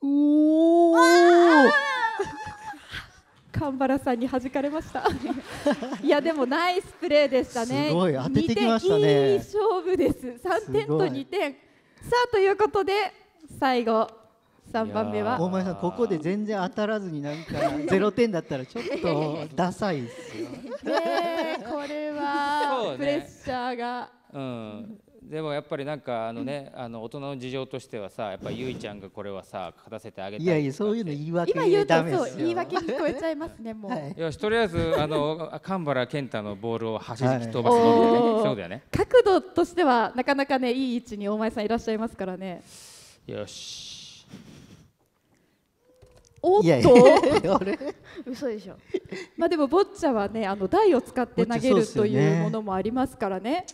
おお。神原さんに弾かれました。いやでもナイスプレーでしたね。すごい当ててきましたね。いい勝負です。三点と二点。さあということで最後。さんばんめは大前さん、ここで全然当たらずになんかゼロてんだったらちょっとダサいですよね。これはプレッシャーがう、ね、うん、でもやっぱりなんかあのね、あの大人の事情としてはさ、やっぱりゆいちゃんがこれはさ勝たせてあげたい。いやいや、そういうの言い訳でダメですよ。今言うとそう言い訳に聞こえちゃいますねもう、はい、よし、とりあえずあの神原健太のボールを走り飛ばすのそうだよね。角度としてはなかなかねいい位置に大前さんいらっしゃいますからね。よし、おっと、嘘でしょ。まあでもボッチャはね、あの台を使って投げるというものもありますからね。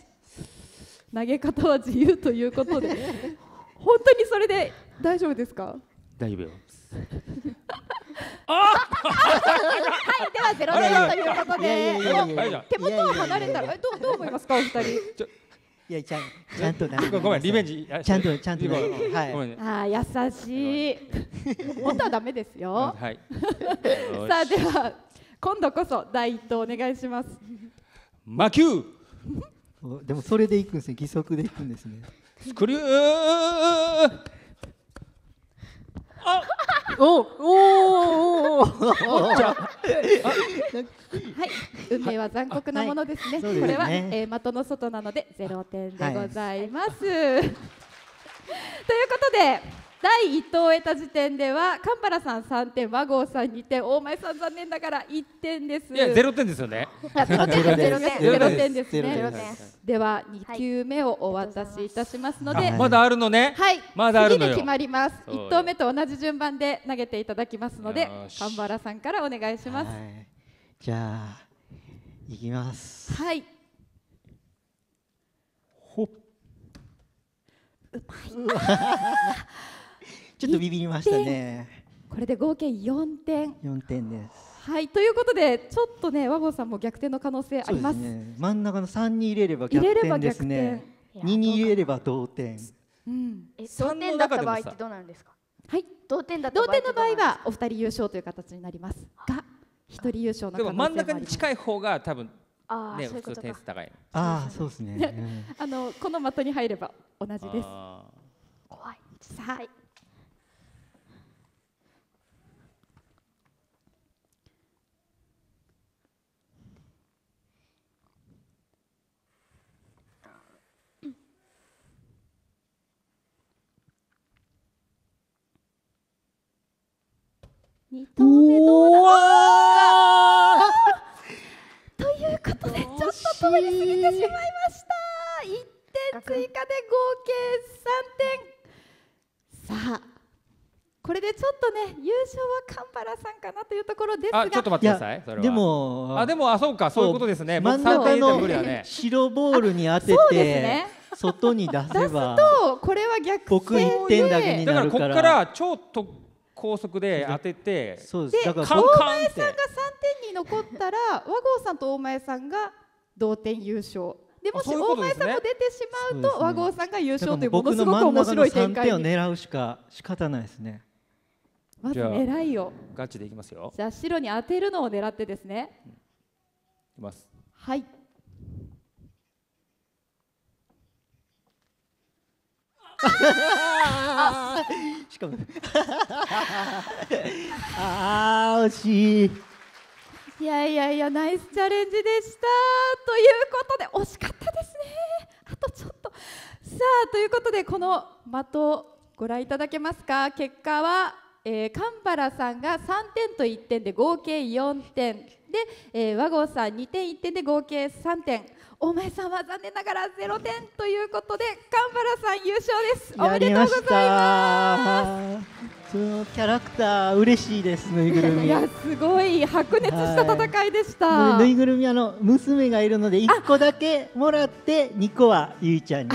投げ方は自由ということで、本当にそれで大丈夫ですか？大丈夫。はい、ではゼロてんということで、手元を離れたらどうどう思いますかお二人？いや、ちゃんちゃんとな。ごめん、リベンジ。ちゃんとちゃんと。はい。ああ、優しい。本当はダメですよ。はい。さあでは今度こそ第一投お願いします。魔球。でもそれでいくんですね。義足でいくんですね。スクリュー。あ、おおおお。はい、運命は残酷なものですね。これは的の外なのでゼロてんでございます。ということでだいいっ投を終えた時点では神原さんさんてん、和合さんにてん、大前さん残念ながらいってんです。いやゼロてんですよね。ゼロてんですね。ではに球目をお渡しいたしますので、まだあるのね。はい、まだあるのよ。次に決まります。いっ投目と同じ順番で投げていただきますので、神原さんからお願いします。じゃあいきます。はい。ほっ。うまい。ちょっとビビりましたね。これで合計よんてん。よんてんです。はい、ということでちょっとね和合さんも逆転の可能性あります。ね、真ん中のさんに入れれば逆転ですね。にに入れれば同点。うん。同点だった場合ってどうなんですか。はい。同点だった場合はお二人優勝という形になりますが、一人優勝の可能性もあります。でも真ん中に近い方が多分。ね、普通点数高い。ああ、そうですね。あのこの的に入れば同じです。怖い。さあ。に投目どうだろうということでちょっと通り過ぎてしまいました。いってん追加で合計さんてん。さあこれでちょっとね優勝は神原さんかなというところですが、あ、ちょっと待ってください。それはでもあでもあそうか、そういうことですね。真ん中の白ボールに当てて外に出せばとこれは逆転だけになるから、だからここから超特高速で当てて、そうです。だから大前さんがさんてんに残ったら和合さんと大前さんが同点優勝で、もし大前さんも出てしまうと和合さんが優勝というものすごく面白い展開に。僕の真ん中のさんてんを狙うしか仕方ないですね。まず狙いをガチでいきますよ。じゃあ白に当てるのを狙ってですね、うん、いきます。はい、あしかもあー惜しい。いやいやいや、ナイスチャレンジでしたということで、惜しかったですね。あとちょっと。さあということで、この的ご覧いただけますか。結果は、えー、神原さんがさんてんといってんで合計よんてんで、えー、和合さんにてんいってんで合計さんてん、大前さんは残念ながらゼロてんということで、神原さん優勝です。おめでとうございます。そのキャラクター嬉しいです。ぬいぐるみいやすごい白熱した戦いでした、はい、ぬいぐるみあの娘がいるのでいっこだけもらってにこはゆいちゃんに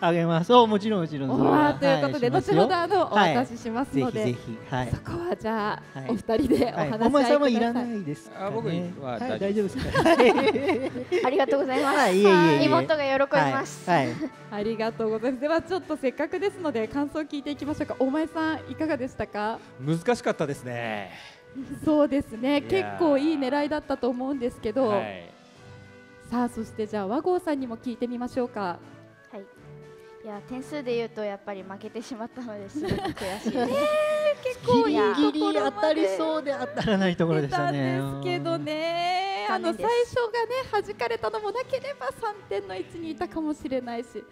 あげます。おもちろんもちろんそれはということで、はい、後ほどあのお渡ししますので、はい、ぜひぜひ、はい、そこはじゃあ、はい、お二人でお話し合いください。大前さんはいらないですかね。僕は大丈夫です。ありがとうございます。妹が喜びます。はいはい、ありがとうございます。ではちょっとせっかくですので感想を聞いていきましょうか。大前さんいかがでしたか。難しかったですね。そうですね。結構いい狙いだったと思うんですけど。はい、さあそしてじゃあ和合さんにも聞いてみましょうか。はい。いや点数で言うとやっぱり負けてしまったのですごく悔しいです。ね結構いいところまでギリギリ当たりそうで当たらないところでしたね。ですけどね。あの最初がね弾かれたのもなければさんてんの位置にいたかもしれないし。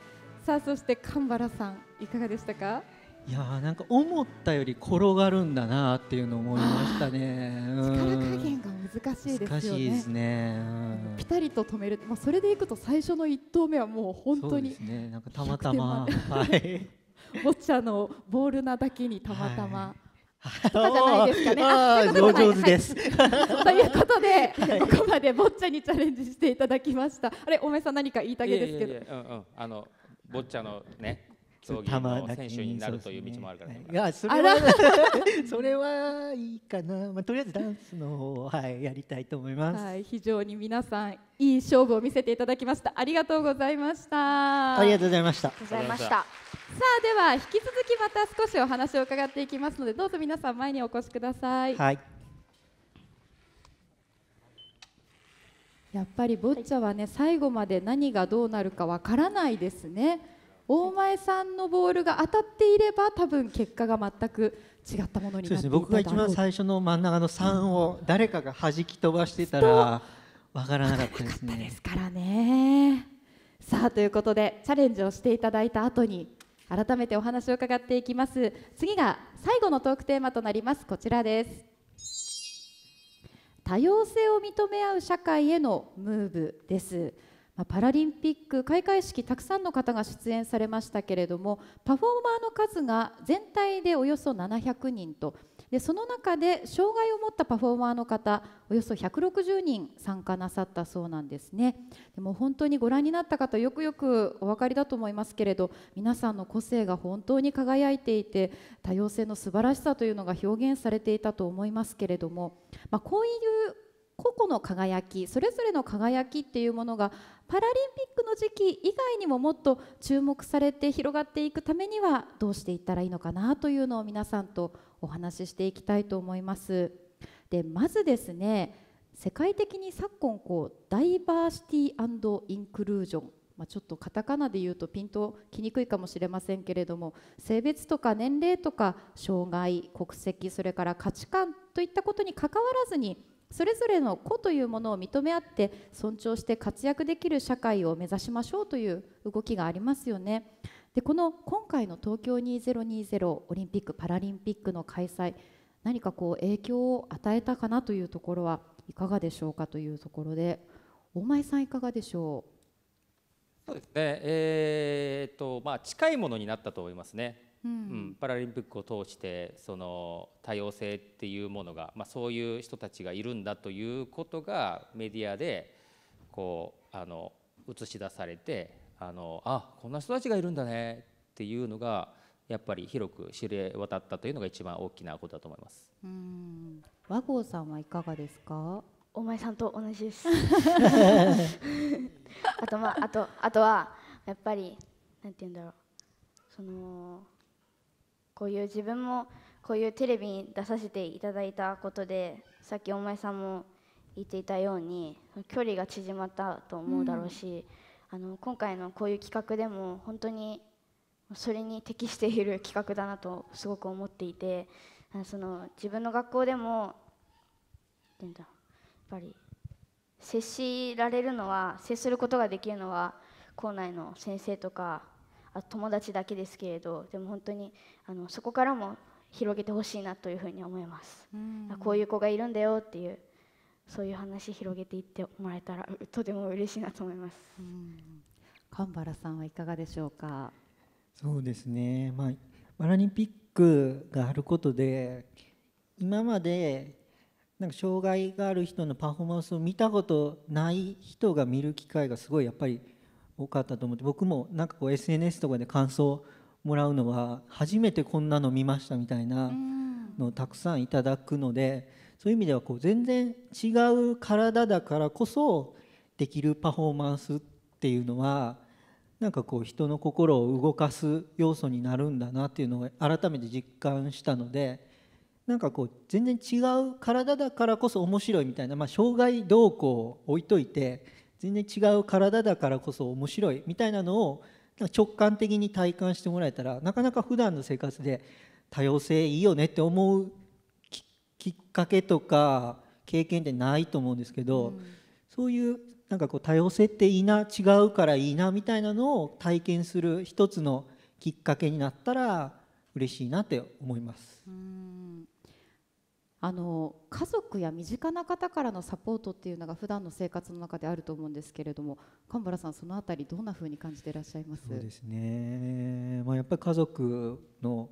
さあそして神原さんいかがでしたか。いやーなんか思ったより転がるんだなっていうのを思いましたね。力加減が難しいですよね。難しいですね。ピタリと止める、まあ、それでいくと最初のいち投目はもう本当にそうですね。なんかたまたまボッチャのボールなだけにたまたま、はいとかじゃないですかね。あ、上手です。ということで、ここまでボッチャにチャレンジしていただきました。あれ、おめさん何か言いたげですけど。いやいやいや、うんうん、あのボッチャのね、競技の選手になるという道もあるからね。いや、それはそれはいいかな。まあとりあえずダンスの方をはいやりたいと思います。はい、非常に皆さんいい勝負を見せていただきました。ありがとうございました。ありがとうございました。ございました。さあでは引き続きまた少しお話を伺っていきますので、どうぞ皆さん前にお越しください。はい、やっぱりボッチャはね、最後まで何がどうなるかわからないですね。大前さんのボールが当たっていれば多分結果が全く違ったものになっていただろう。そうですね、僕が一番最初の真ん中のさんを誰かが弾き飛ばしてたらわからなかったですね。わからなかったですからね。さあということでチャレンジをしていただいた後に改めてお話を伺っていきます。次が最後のトークテーマとなります。こちらです。多様性を認め合う社会へのムーブです。パラリンピック開会式、たくさんの方が出演されましたけれども、パフォーマーの数が全体でおよそななひゃくにんと、でその中で障害を持ったパフォーマーの方およそひゃくろくじゅうにん参加なさったそうなんですね。でも本当にご覧になった方よくよくお分かりだと思いますけれど、皆さんの個性が本当に輝いていて、多様性の素晴らしさというのが表現されていたと思いますけれども、まあ、こういう個々の輝き、それぞれの輝きっていうものがパラリンピックの時期以外にももっと注目されて広がっていくためにはどうしていったらいいのかなというのを皆さんとお話ししていきたいと思います。で、まずですね、世界的に昨今こうダイバーシティ&インクルージョン、まあ、ちょっとカタカナで言うとピンときにくいかもしれませんけれども、性別とか年齢とか障害、国籍、それから価値観といったことに関わらずに、それぞれの個というものを認め合って尊重して活躍できる社会を目指しましょうという動きがありますよね。でこの今回の東京にせんにじゅうオリンピック・パラリンピックの開催、何かこう影響を与えたかなというところはいかがでしょうかというところで、大前さんいかがでしょう。そうですね、えーとまあ、近いものになったと思いますね。うんうん、パラリンピックを通してその多様性っていうものが、まあ、そういう人たちがいるんだということがメディアでこうあの映し出されて、あのあこんな人たちがいるんだねっていうのがやっぱり広く知れ渡ったというのが一番大きなことだと思います。うん、和合さんはいかがですか。お前さんと同じです。あと、まあ、あと、あとはやっぱりなんて言うんだろう、そのこういう自分もこういうテレビに出させていただいたことで、さっきお前さんも言っていたように距離が縮まったと思うだろうし、うん、あの今回のこういう企画でも本当にそれに適している企画だなとすごく思っていて、その自分の学校でもってんだ、やっぱり接しられるのは接することができるのは校内の先生とかあ友達だけですけれど、でも本当にあのそこからも広げてほしいなというふうに思います。うん、こういう子がいるんだよっていうそういう話広げていってもらえたらとても嬉しいなと思います。うん、神原さんはいかがでしょうか。そうですね、まあ、パラリンピックがあることで今までなんか障害がある人のパフォーマンスを見たことない人が見る機会がすごいやっぱり多かったと思って、僕もなんかこう エスエヌエス とかで感想をもらうのは初めてこんなの見ましたみたいなのをたくさんいただくので、そういう意味ではこう全然違う体だからこそできるパフォーマンスっていうのはなんかこう人の心を動かす要素になるんだなっていうのを改めて実感したので、なんかこう全然違う体だからこそ面白いみたいな、まあ障害動向を置いといて全然違う体だからこそ面白いみたいなのを直感的に体感してもらえたら、なかなか普段の生活で多様性いいよねって思うきっかけとか経験ってないと思うんですけど、うん、そういうなんかこう多様性っていいな、違うからいいなみたいなのを体験する一つのきっかけになったら嬉しいなって思います。うん、あの家族や身近な方からのサポートっていうのが普段の生活の中であると思うんですけれども、神原さんそのあたりどんなふうに感じていらっしゃいます？そうですね、まあ、やっぱり家族の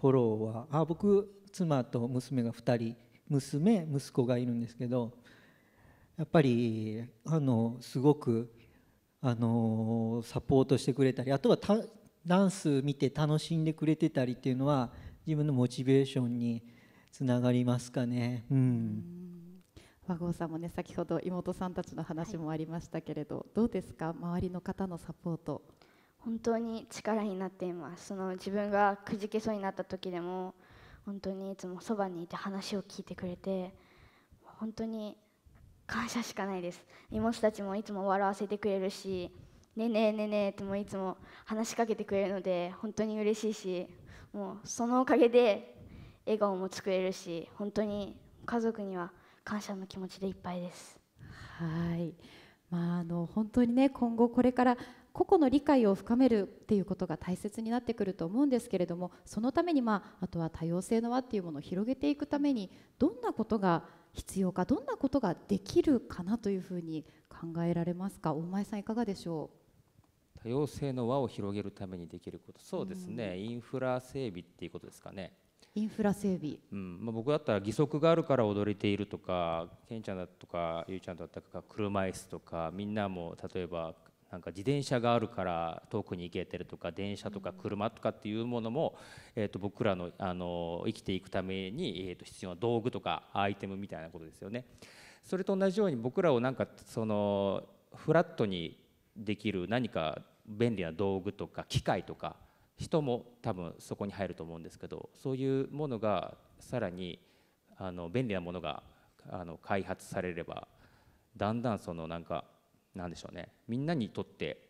フォローはあ僕妻と娘がふたり娘息子がいるんですけど、やっぱりあのすごくあのサポートしてくれたり、あとはたダンス見て楽しんでくれてたりっていうのは自分のモチベーションにつながりますかね。うん、和合さんもね先ほど妹さんたちの話もありましたけれど、はい、どうですか周りの方のサポート。本当に力になっています。その自分がくじけそうになった時でも本当にいつもそばにいて話を聞いてくれて本当に感謝しかないです。妹たちもいつも笑わせてくれるし、ねえねえねえねえってもいつも話しかけてくれるので本当に嬉しいし、もうそのおかげで笑顔も作れるし、本当に家族には感謝の気持ちでいっぱいです。はい、まあ、あの本当にね今後これから個々の理解を深めるっていうことが大切になってくると思うんですけれども、そのために、まあ、あとは多様性の輪っていうものを広げていくためにどんなことが必要か、どんなことができるかなというふうに考えられますか。大前さんいかがでしょう。多様性の輪を広げるためにできること、そうですね、うん、インフラ整備っていうことですかね。インフラ整備、うん、まあ、僕だったら義足があるから踊れているとか、けんちゃんだとかゆうちゃんだったか車椅子とか、みんなも例えばなんか自転車があるから遠くに行けてるとか、電車とか車とかっていうものも、えー、と僕ら の, あの生きていくために、えー、と必要な道具とかアイテムみたいなことですよね。それと同じように僕らをなんかそのフラットにできる何か便利な道具とか機械とか人も多分そこに入ると思うんですけど、そういうものがさらにあの便利なものがあの開発されれば、だんだんそのなんかなんでしょうね、みんなにとって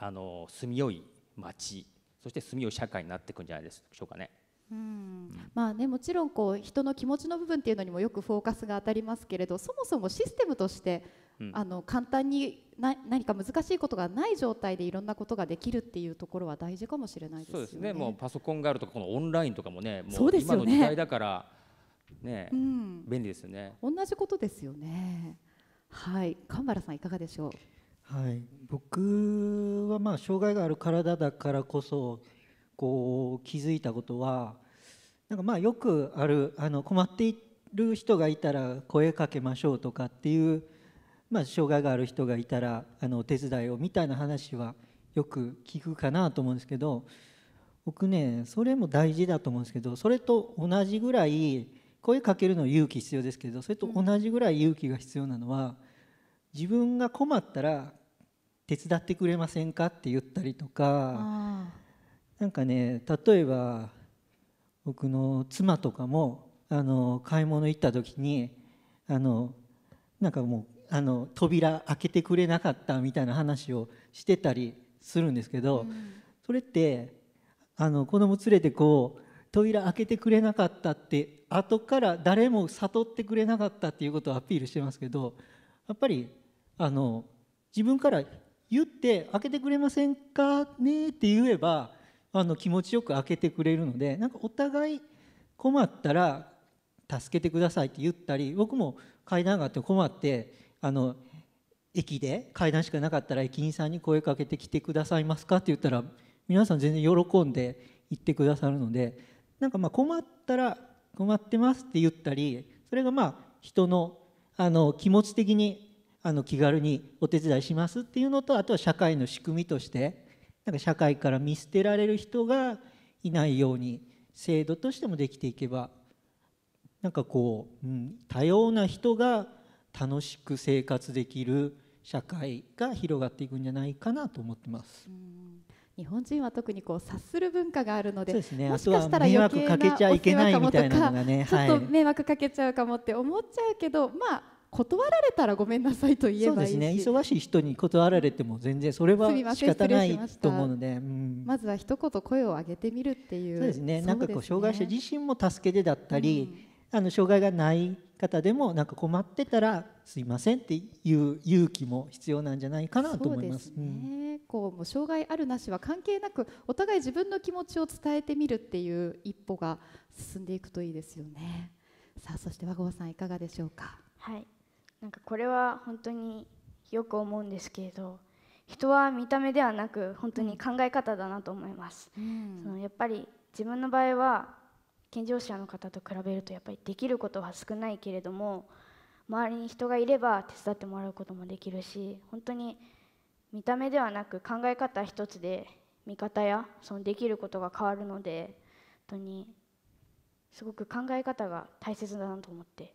あの住みよい町、そして住みよい社会になっていくんじゃないでしょうかね。うん、うん、まあね、もちろんこう人の気持ちの部分っていうのにもよくフォーカスが当たりますけれど、そもそもシステムとして、うん、あの簡単にな何か難しいことがない状態でいろんなことができるっていうところは大事かもしれないですよね。そうですね、もうパソコンがあるとかこのオンラインとかもね、もう今の時代だから、ね、うん、便利ですよね。同じことですよね。はい、神原さんいかがでしょう。はい、僕はまあ障害がある体だからこそこう気づいたことは、なんかまあよくあるあの困っている人がいたら声かけましょうとかっていう、まあ、障害がある人がいたらあのお手伝いをみたいな話はよく聞くかなと思うんですけど、僕ねそれも大事だと思うんですけど、それと同じぐらい声かけるの勇気必要ですけど、それと同じぐらい勇気が必要なのは、自分が困ったら手伝ってくれませんかって言ったりとか、なんかね例えば僕の妻とかもあの買い物行った時にあのなんかもうあの扉開けてくれなかったみたいな話をしてたりするんですけど、うん、それってあの子供連れてこう扉開けてくれなかったって後から誰も悟ってくれなかったっていうことをアピールしてますけど、やっぱりあの自分から言って開けてくれませんかねって言えばあの気持ちよく開けてくれるので、なんかお互い困ったら助けてくださいって言ったり、僕も階段があって困ってあの駅で階段しかなかったら駅員さんに声かけてきてくださいますかって言ったら皆さん全然喜んで言ってくださるので、なんかまあ困ったら困ってますって言ったり、それがまあ人のあの気持ち的にあの気軽にお手伝いしますっていうのと、あとは社会の仕組みとしてなんか社会から見捨てられる人がいないように制度としてもできていけば、なんかこう、うん、多様な人が楽しく生活できる社会が広がっていくんじゃないかなと思ってます。日本人は特にこう察する文化があるので、そうですね、もしかしたら余計なお世話かもとか、ちょっと迷惑かけちゃうかもって思っちゃうけど、はい、まあ断られたらごめんなさいと言えばいいし、そうですね、忙しい人に断られても全然それは仕方ないと思うので、うん、まずは一言声を上げてみるっていう、そうですね、なんかこう障害者自身も助けてだったり、うん、あの障害がない方でもなんか困ってたらすいませんっていう勇気も必要なんじゃないかなと思います。そうですね、こうもう障害あるなしは関係なくお互い自分の気持ちを伝えてみるっていう一歩が進んでいくといいですよね。さあそして和合さんいかがでしょうか。はい、なんかこれは本当によく思うんですけれど、人は見た目ではなく本当に考え方だなと思います、うん、そのやっぱり自分の場合は健常者の方と比べるとやっぱりできることは少ないけれども、周りに人がいれば手伝ってもらうこともできるし、本当に見た目ではなく考え方一つで見方やそのできることが変わるので、本当にすごく考え方が大切だなと思って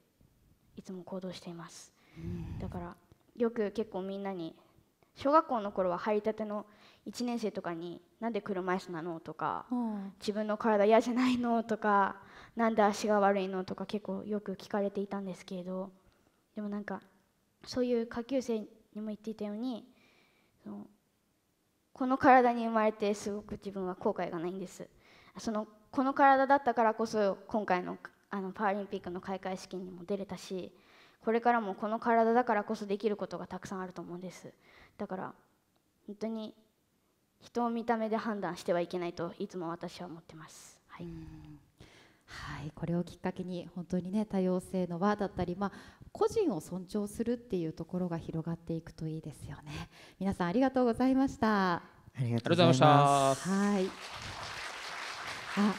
いつも行動しています、うん、だからよく結構みんなに小学校の頃は入りたてのいちねん生とかになんで車椅子なのとか、うん、自分の体嫌じゃないのとか、なんで足が悪いのとか結構よく聞かれていたんですけれど、でもなんかそういう下級生にも言っていたように、そのこの体に生まれてすごく自分は後悔がないんです。そのこの体だったからこそ今回のあのパラリンピックの開会式にも出れたし、これからもこの体だからこそできることがたくさんあると思うんです。だから本当に人を見た目で判断してはいけないといつも私は思ってます、はい、はい、これをきっかけに本当にね、多様性の輪だったり、まあ、個人を尊重するっていうところが広がっていくといいですよね。皆さんありがとうございました。ありがとうございました。はい、あ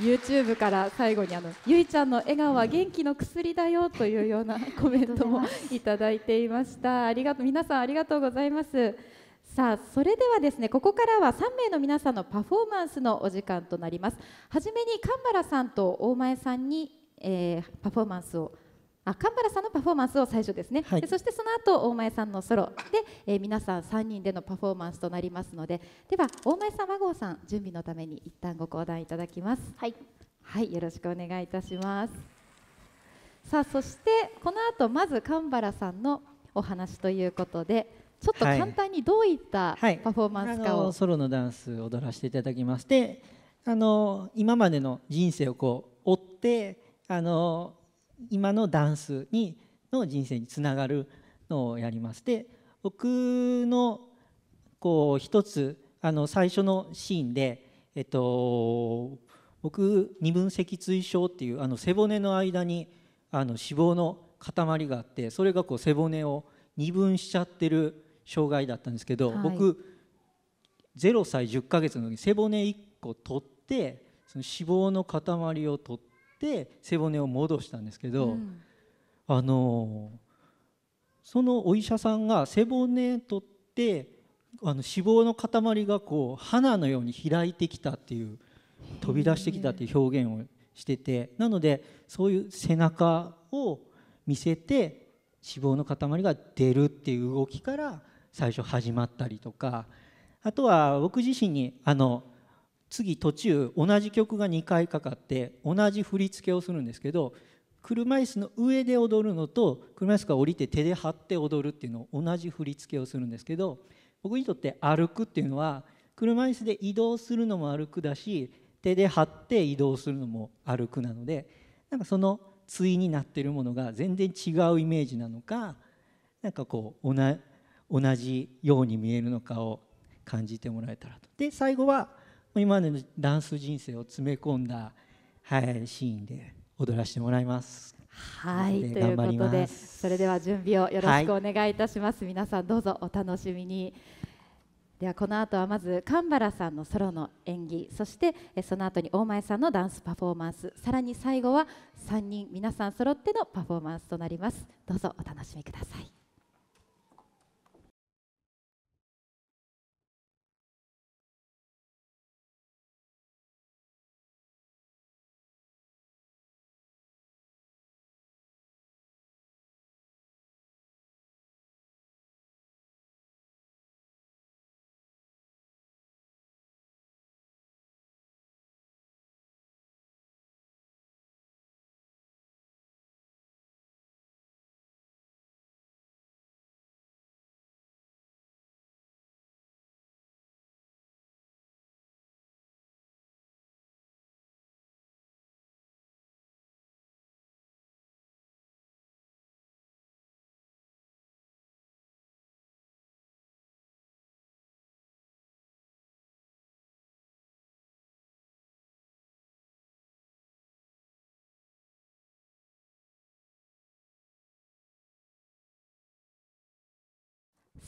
YouTube から最後にあのゆいちゃんの笑顔は元気の薬だよというようなコメントもいただいていました。ありがとう、皆さんありがとうございます。さあそれではですね、ここからはさんめいの皆さんのパフォーマンスのお時間となります。はじめに神原さんと大前さんに、えー、パフォーマンスをあ神原さんのパフォーマンスを最初ですね、はい、でそしてその後大前さんのソロで、えー、皆さんさんにんでのパフォーマンスとなりますので、では大前さん和合さん準備のために一旦ご講談いただきます。はい、はい、よろしくお願いいたします。さあそしてこの後まず神原さんのお話ということで、ちょっと簡単にどういったパフォーマンスかを、はいはい、ソロのダンスを踊らせていただきまして、あの今までの人生をこう追ってあの今のダンスにの人生につながるのをやりまして、僕のこう一つあの最初のシーンで、えっと、僕二分脊椎症っていうあの背骨の間にあの脂肪の塊があって、それがこう背骨を二分しちゃってる障害だったんですけど、はい、僕ゼロさいじゅっかげつの時に背骨いっこ取って、その脂肪の塊を取ってで背骨を戻したんですけど、うん、あのそのお医者さんが背骨取ってあの脂肪の塊がこう花のように開いてきたっていう、飛び出してきたっていう表現をしてて、なのでそういう背中を見せて脂肪の塊が出るっていう動きから最初始まったりとか、あとは僕自身にあの次途中同じ曲がにかいかかって同じ振り付けをするんですけど、車椅子の上で踊るのと車椅子から降りて手で張って踊るっていうのを同じ振り付けをするんですけど、僕にとって歩くっていうのは車椅子で移動するのも歩くだし、手で張って移動するのも歩くなので、なんかその対になっているものが全然違うイメージなのか、なんかこう同じように見えるのかを感じてもらえたらと。で最後は今までのダンス人生を詰め込んだ、はい、シーンで踊らせてもらいます。はい、ということで、それでは準備をよろしくお願いいたします。はい、皆さんどうぞお楽しみに。ではこの後はまず神原さんのソロの演技、そしてその後に大前さんのダンスパフォーマンス、さらに最後はさんにん皆さん揃ってのパフォーマンスとなります。どうぞお楽しみください。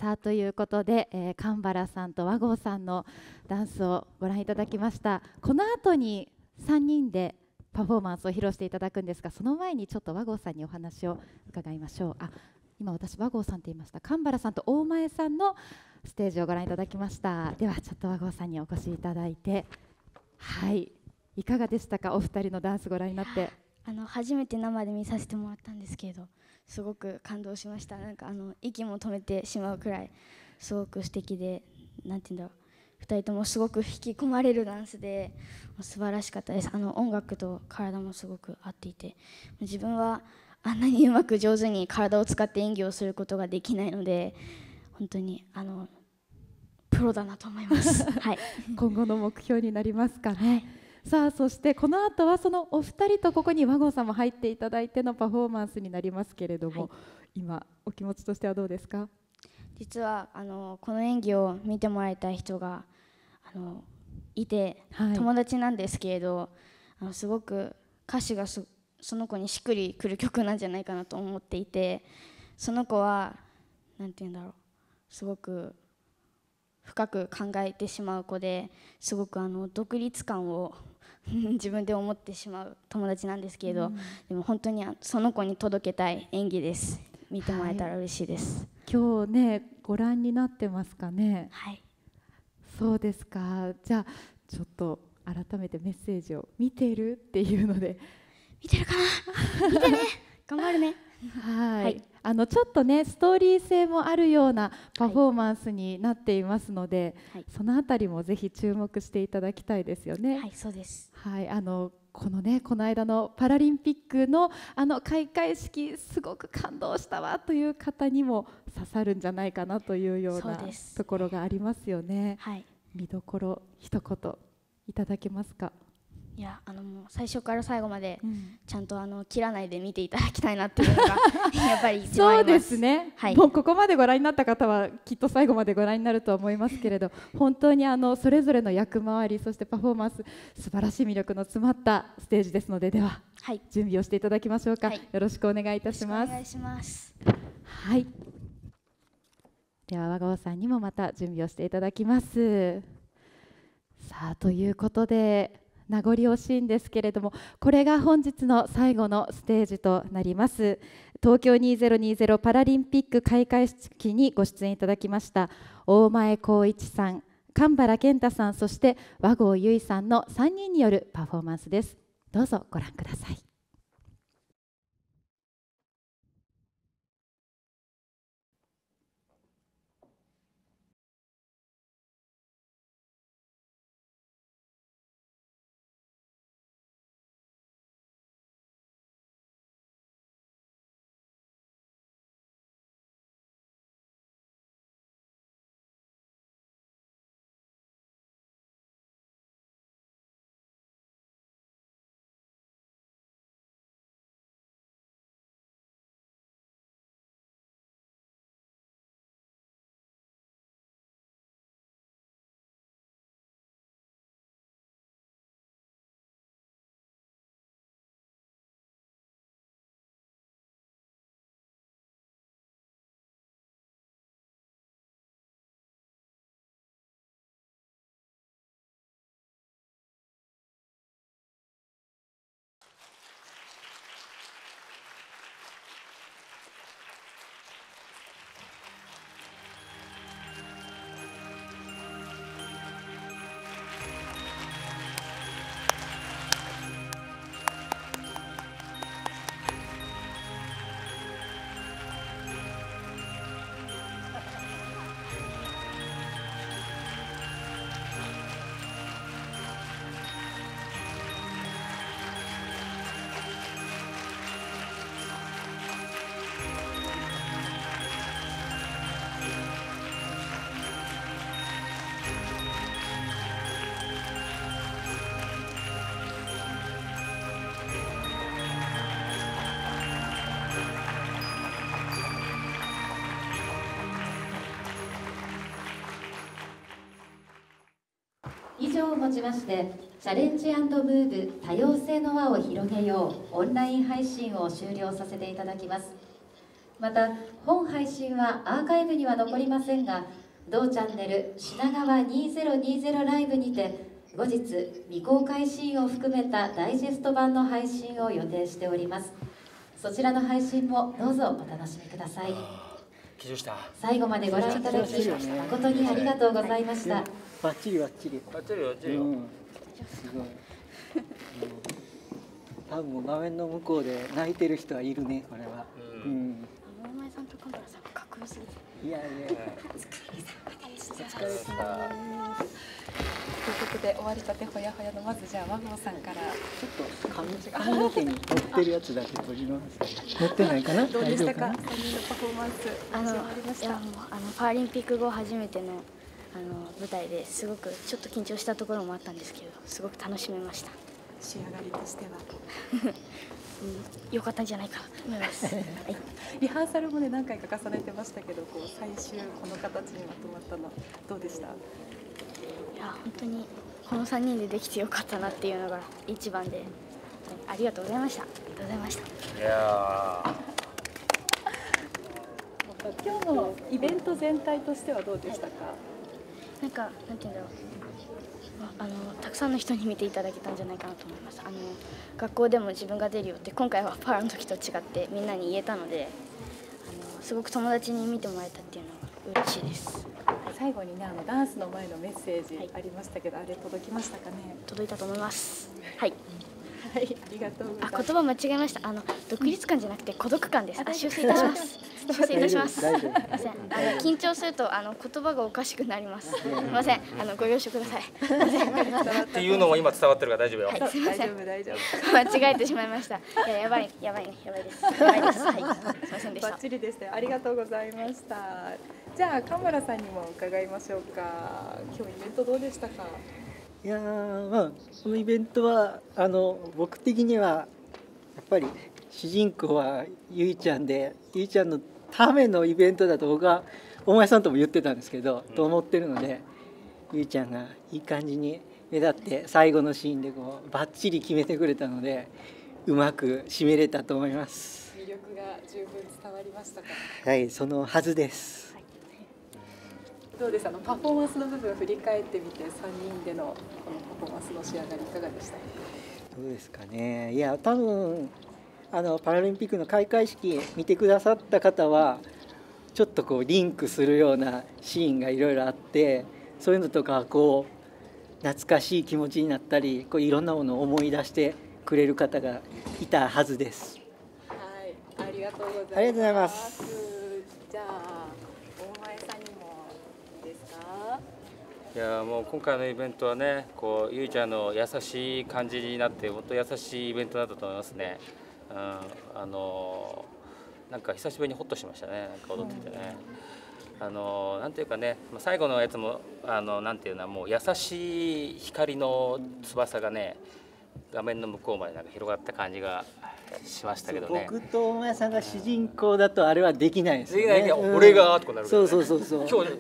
さあということで、えー、神原さんと和合さんのダンスをご覧いただきました。この後にさんにんでパフォーマンスを披露していただくんですが、その前にちょっと和合さんにお話を伺いましょう。あ、今私和合さんと言いました。神原さんと大前さんのステージをご覧いただきました。ではちょっと和合さんにお越しいただいて、はい、いかがでしたか。お二人のダンスご覧になって。あの初めて生で見させてもらったんですけれど、すごく感動しました。なんかあの息も止めてしまうくらいすごく素敵で、なんていうんだろう、ふたりともすごく引き込まれるダンスで素晴らしかったです。あの音楽と体もすごく合っていて、自分はあんなにうまく上手に体を使って演技をすることができないので、本当にあのプロだなと思います、はい、今後の目標になりますかね、はい。さあそしてこの後はそのお二人とここに和合さんも入っていただいてのパフォーマンスになりますけれども、はい、今お気持ちとしてはどうですか。実はあのこの演技を見てもらいたい人があのいて、はい、友達なんですけれど、あのすごく歌詞がその子にしっくりくる曲なんじゃないかなと思っていて、その子はなんていうんだろう、すごく深く考えてしまう子で、すごくあの独立感を自分で思ってしまう友達なんですけれど、うん、でも本当にその子に届けたい演技です。見てもらえたら嬉しいです、はい、今日ねご覧になってますかね。はい、そうですか。じゃあちょっと改めてメッセージを見てるっていうので、見てるかな、見てね頑張るねはい、はい、あのちょっとねストーリー性もあるようなパフォーマンスになっていますので、はい、そのあたりもぜひ注目していただきたいですよね。はい、そうです。はい、あのこのねこの間のパラリンピックのあの開会式すごく感動したわという方にも刺さるんじゃないかなというようなところがありますよね。はい、見どころ一言いただけますか。いや、あのもう最初から最後までちゃんとあの切らないで見ていただきたいなっていうのがやっぱり一番あります。そうですね、はい、もうここまでご覧になった方はきっと最後までご覧になると思いますけれど本当にあのそれぞれの役回り、そしてパフォーマンス、素晴らしい魅力の詰まったステージですので、では、はい、準備をしていただきましょうか、はい、よろしくお願いいたします。よろしくお願いします、はい。では和合さんにもまた準備をしていただきます。さあということで名残惜しいんですけれども、これが本日の最後のステージとなります。東京にせんにじゅうパラリンピック開会式にご出演いただきました大前光一さん、神原健太さん、そして和合由依さんのさんにんによるパフォーマンスです。どうぞご覧ください。賞をもちましてチャレンジ&ムーブ多様性の輪を広げようオンライン配信を終了させていただきます。また本配信はアーカイブには残りませんが、同チャンネル品川にせんにじゅうライブにて後日未公開シーンを含めたダイジェスト版の配信を予定しております。そちらの配信もどうぞお楽しみください。緊張した。最後までご覧いただき誠にありがとうございました。バッチリバッチリバッチリバッチリ。すごい。多分画面の向こうで泣いてる人はいるね、これは。うん。大前さんと神楽さんかっこよすぎて。いやいや。お疲れ様でした。ということで終わりたてほやほやのまずじゃあ和合さんからちょっと髪の毛が髪の毛に乗ってるやつだけ取ります。乗ってないかな。どうでしたか？さんにんのパフォーマンス始まりました。あのパラリンピック後初めての。あの舞台ですごくちょっと緊張したところもあったんですけど、すごく楽しめました。仕上がりとしては良、うん、かったんじゃないかと思います、はい、リハーサルもね何回か重ねてましたけど、こう最終この形にまとまったのどうでした？いや本当にこのさんにんでできて良かったなっていうのが一番で、ありがとうございました。ありがとうございました。いや今日のイベント全体としてはどうでしたか？はい、なんかなんていうんだろう、あのたくさんの人に見ていただけたんじゃないかなと思います。あの学校でも自分が出るよって今回はパラの時と違ってみんなに言えたので、あのすごく友達に見てもらえたっていうのが嬉しいです。最後にねあのダンスの前のメッセージありましたけど、はい、あれ届きましたかね？届いたと思います。はいはい、ありがとうございます。あ、言葉間違えました。あの独立感じゃなくて孤独感です。あ、修正いたします。修正いたします。すみません。緊張するとあの言葉がおかしくなります。すみません。あのご了承ください。っていうのも今伝わってるから大丈夫よ。はい、すみません。大丈夫大丈夫。間違えてしまいました。いや、やばいやばいね、やばいです。やばいです。はい。すみませんでした。バッチリでした。ありがとうございました。じゃあ神楽さんにも伺いましょうか。今日イベントどうでしたか？いやー、まあ、このイベントはあの僕的にはやっぱり主人公はゆいちゃんで、ゆいちゃんのためのイベントだと僕は大前さんとも言ってたんですけど、うん、と思ってるので、ゆいちゃんがいい感じに目立って最後のシーンでこうバッチリ決めてくれたので、うまく締めれたと思います。魅力が十分伝わりましたか？はい、そのはずです。どうです？あのパフォーマンスの部分を振り返ってみて、さんにんでのこのパフォーマンスの仕上がりいかがでした？どうですかね。いや多分あのパラリンピックの開会式見てくださった方はちょっとこうリンクするようなシーンがいろいろあって、そういうのとかこう懐かしい気持ちになったり、こういろんなものを思い出してくれる方がいたはずです。はい、ありがとうございます。ありがとうございます。じゃあ。いやもう今回のイベントはね、こうゆいちゃんの優しい感じになって本当優しいイベントだったと思いますね。うん、あのなんか久しぶりにホッとしましたね。なんか踊っててね。あのなんていうかね、最後のやつもあのなんていうのはもう優しい光の翼がね、画面の向こうまでなんか広がった感じがしましたけどね。僕と大前さんが主人公だとあれはできないですね。できないね。俺がとかなるけどね。そうそうそうそう。今日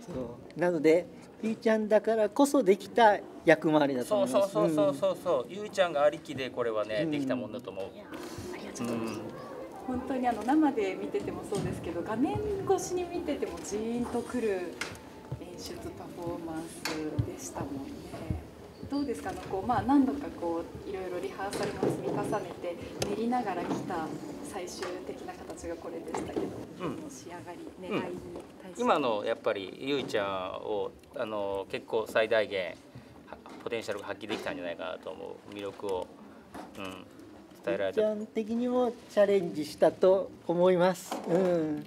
そうなのでゆいちゃんだからこそできた役回りだと思います。そうそうそうそう、ゆいちゃんがありきでこれはね、うん、できたもんだと思う。ありがとうございます。うん、本当にあの生で見ててもそうですけど、画面越しに見ててもジーンとくる演出パフォーマンスでしたもんね。どうですか？あのこうまあ何度かこういろいろリハーサルも積み重ねて練りながら来た最終的な形がこれでしたけど、うん、仕上がり狙いに対して、うん、今のやっぱりゆいちゃんをあの結構最大限ポテンシャルが発揮できたんじゃないかなと思う。魅力を、うん、伝えられた。ゆいちゃん的にもチャレンジしたと思います。うん、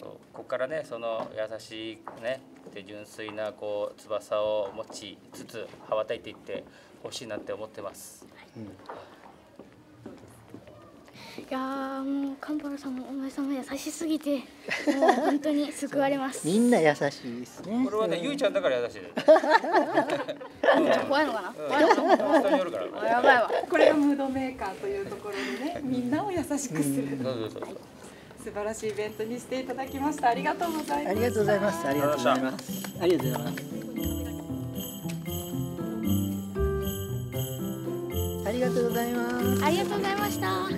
そうここからねその優しいね。で純粋なこう翼を持ちつつ羽ばたいていってほしいなって思ってます。いやーもう神楽さんもお前さんも優しすぎて、もう本当に救われます。みんな優しいですね。これはねゆいちゃんだから優しい。怖いのかな？怖いのかな？人によるから。やばいわ。これがムードメーカーというところでね、みんなを優しくする。素晴らしいイベントにしていただきました。ありがとうございました。ありがとうございます。ありがとうございます。ありがとうございます。りがとうございます。ありがとうございました。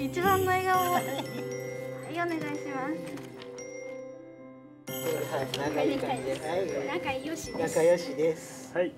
一番の笑顔をはいお願いします。仲良しです。はい。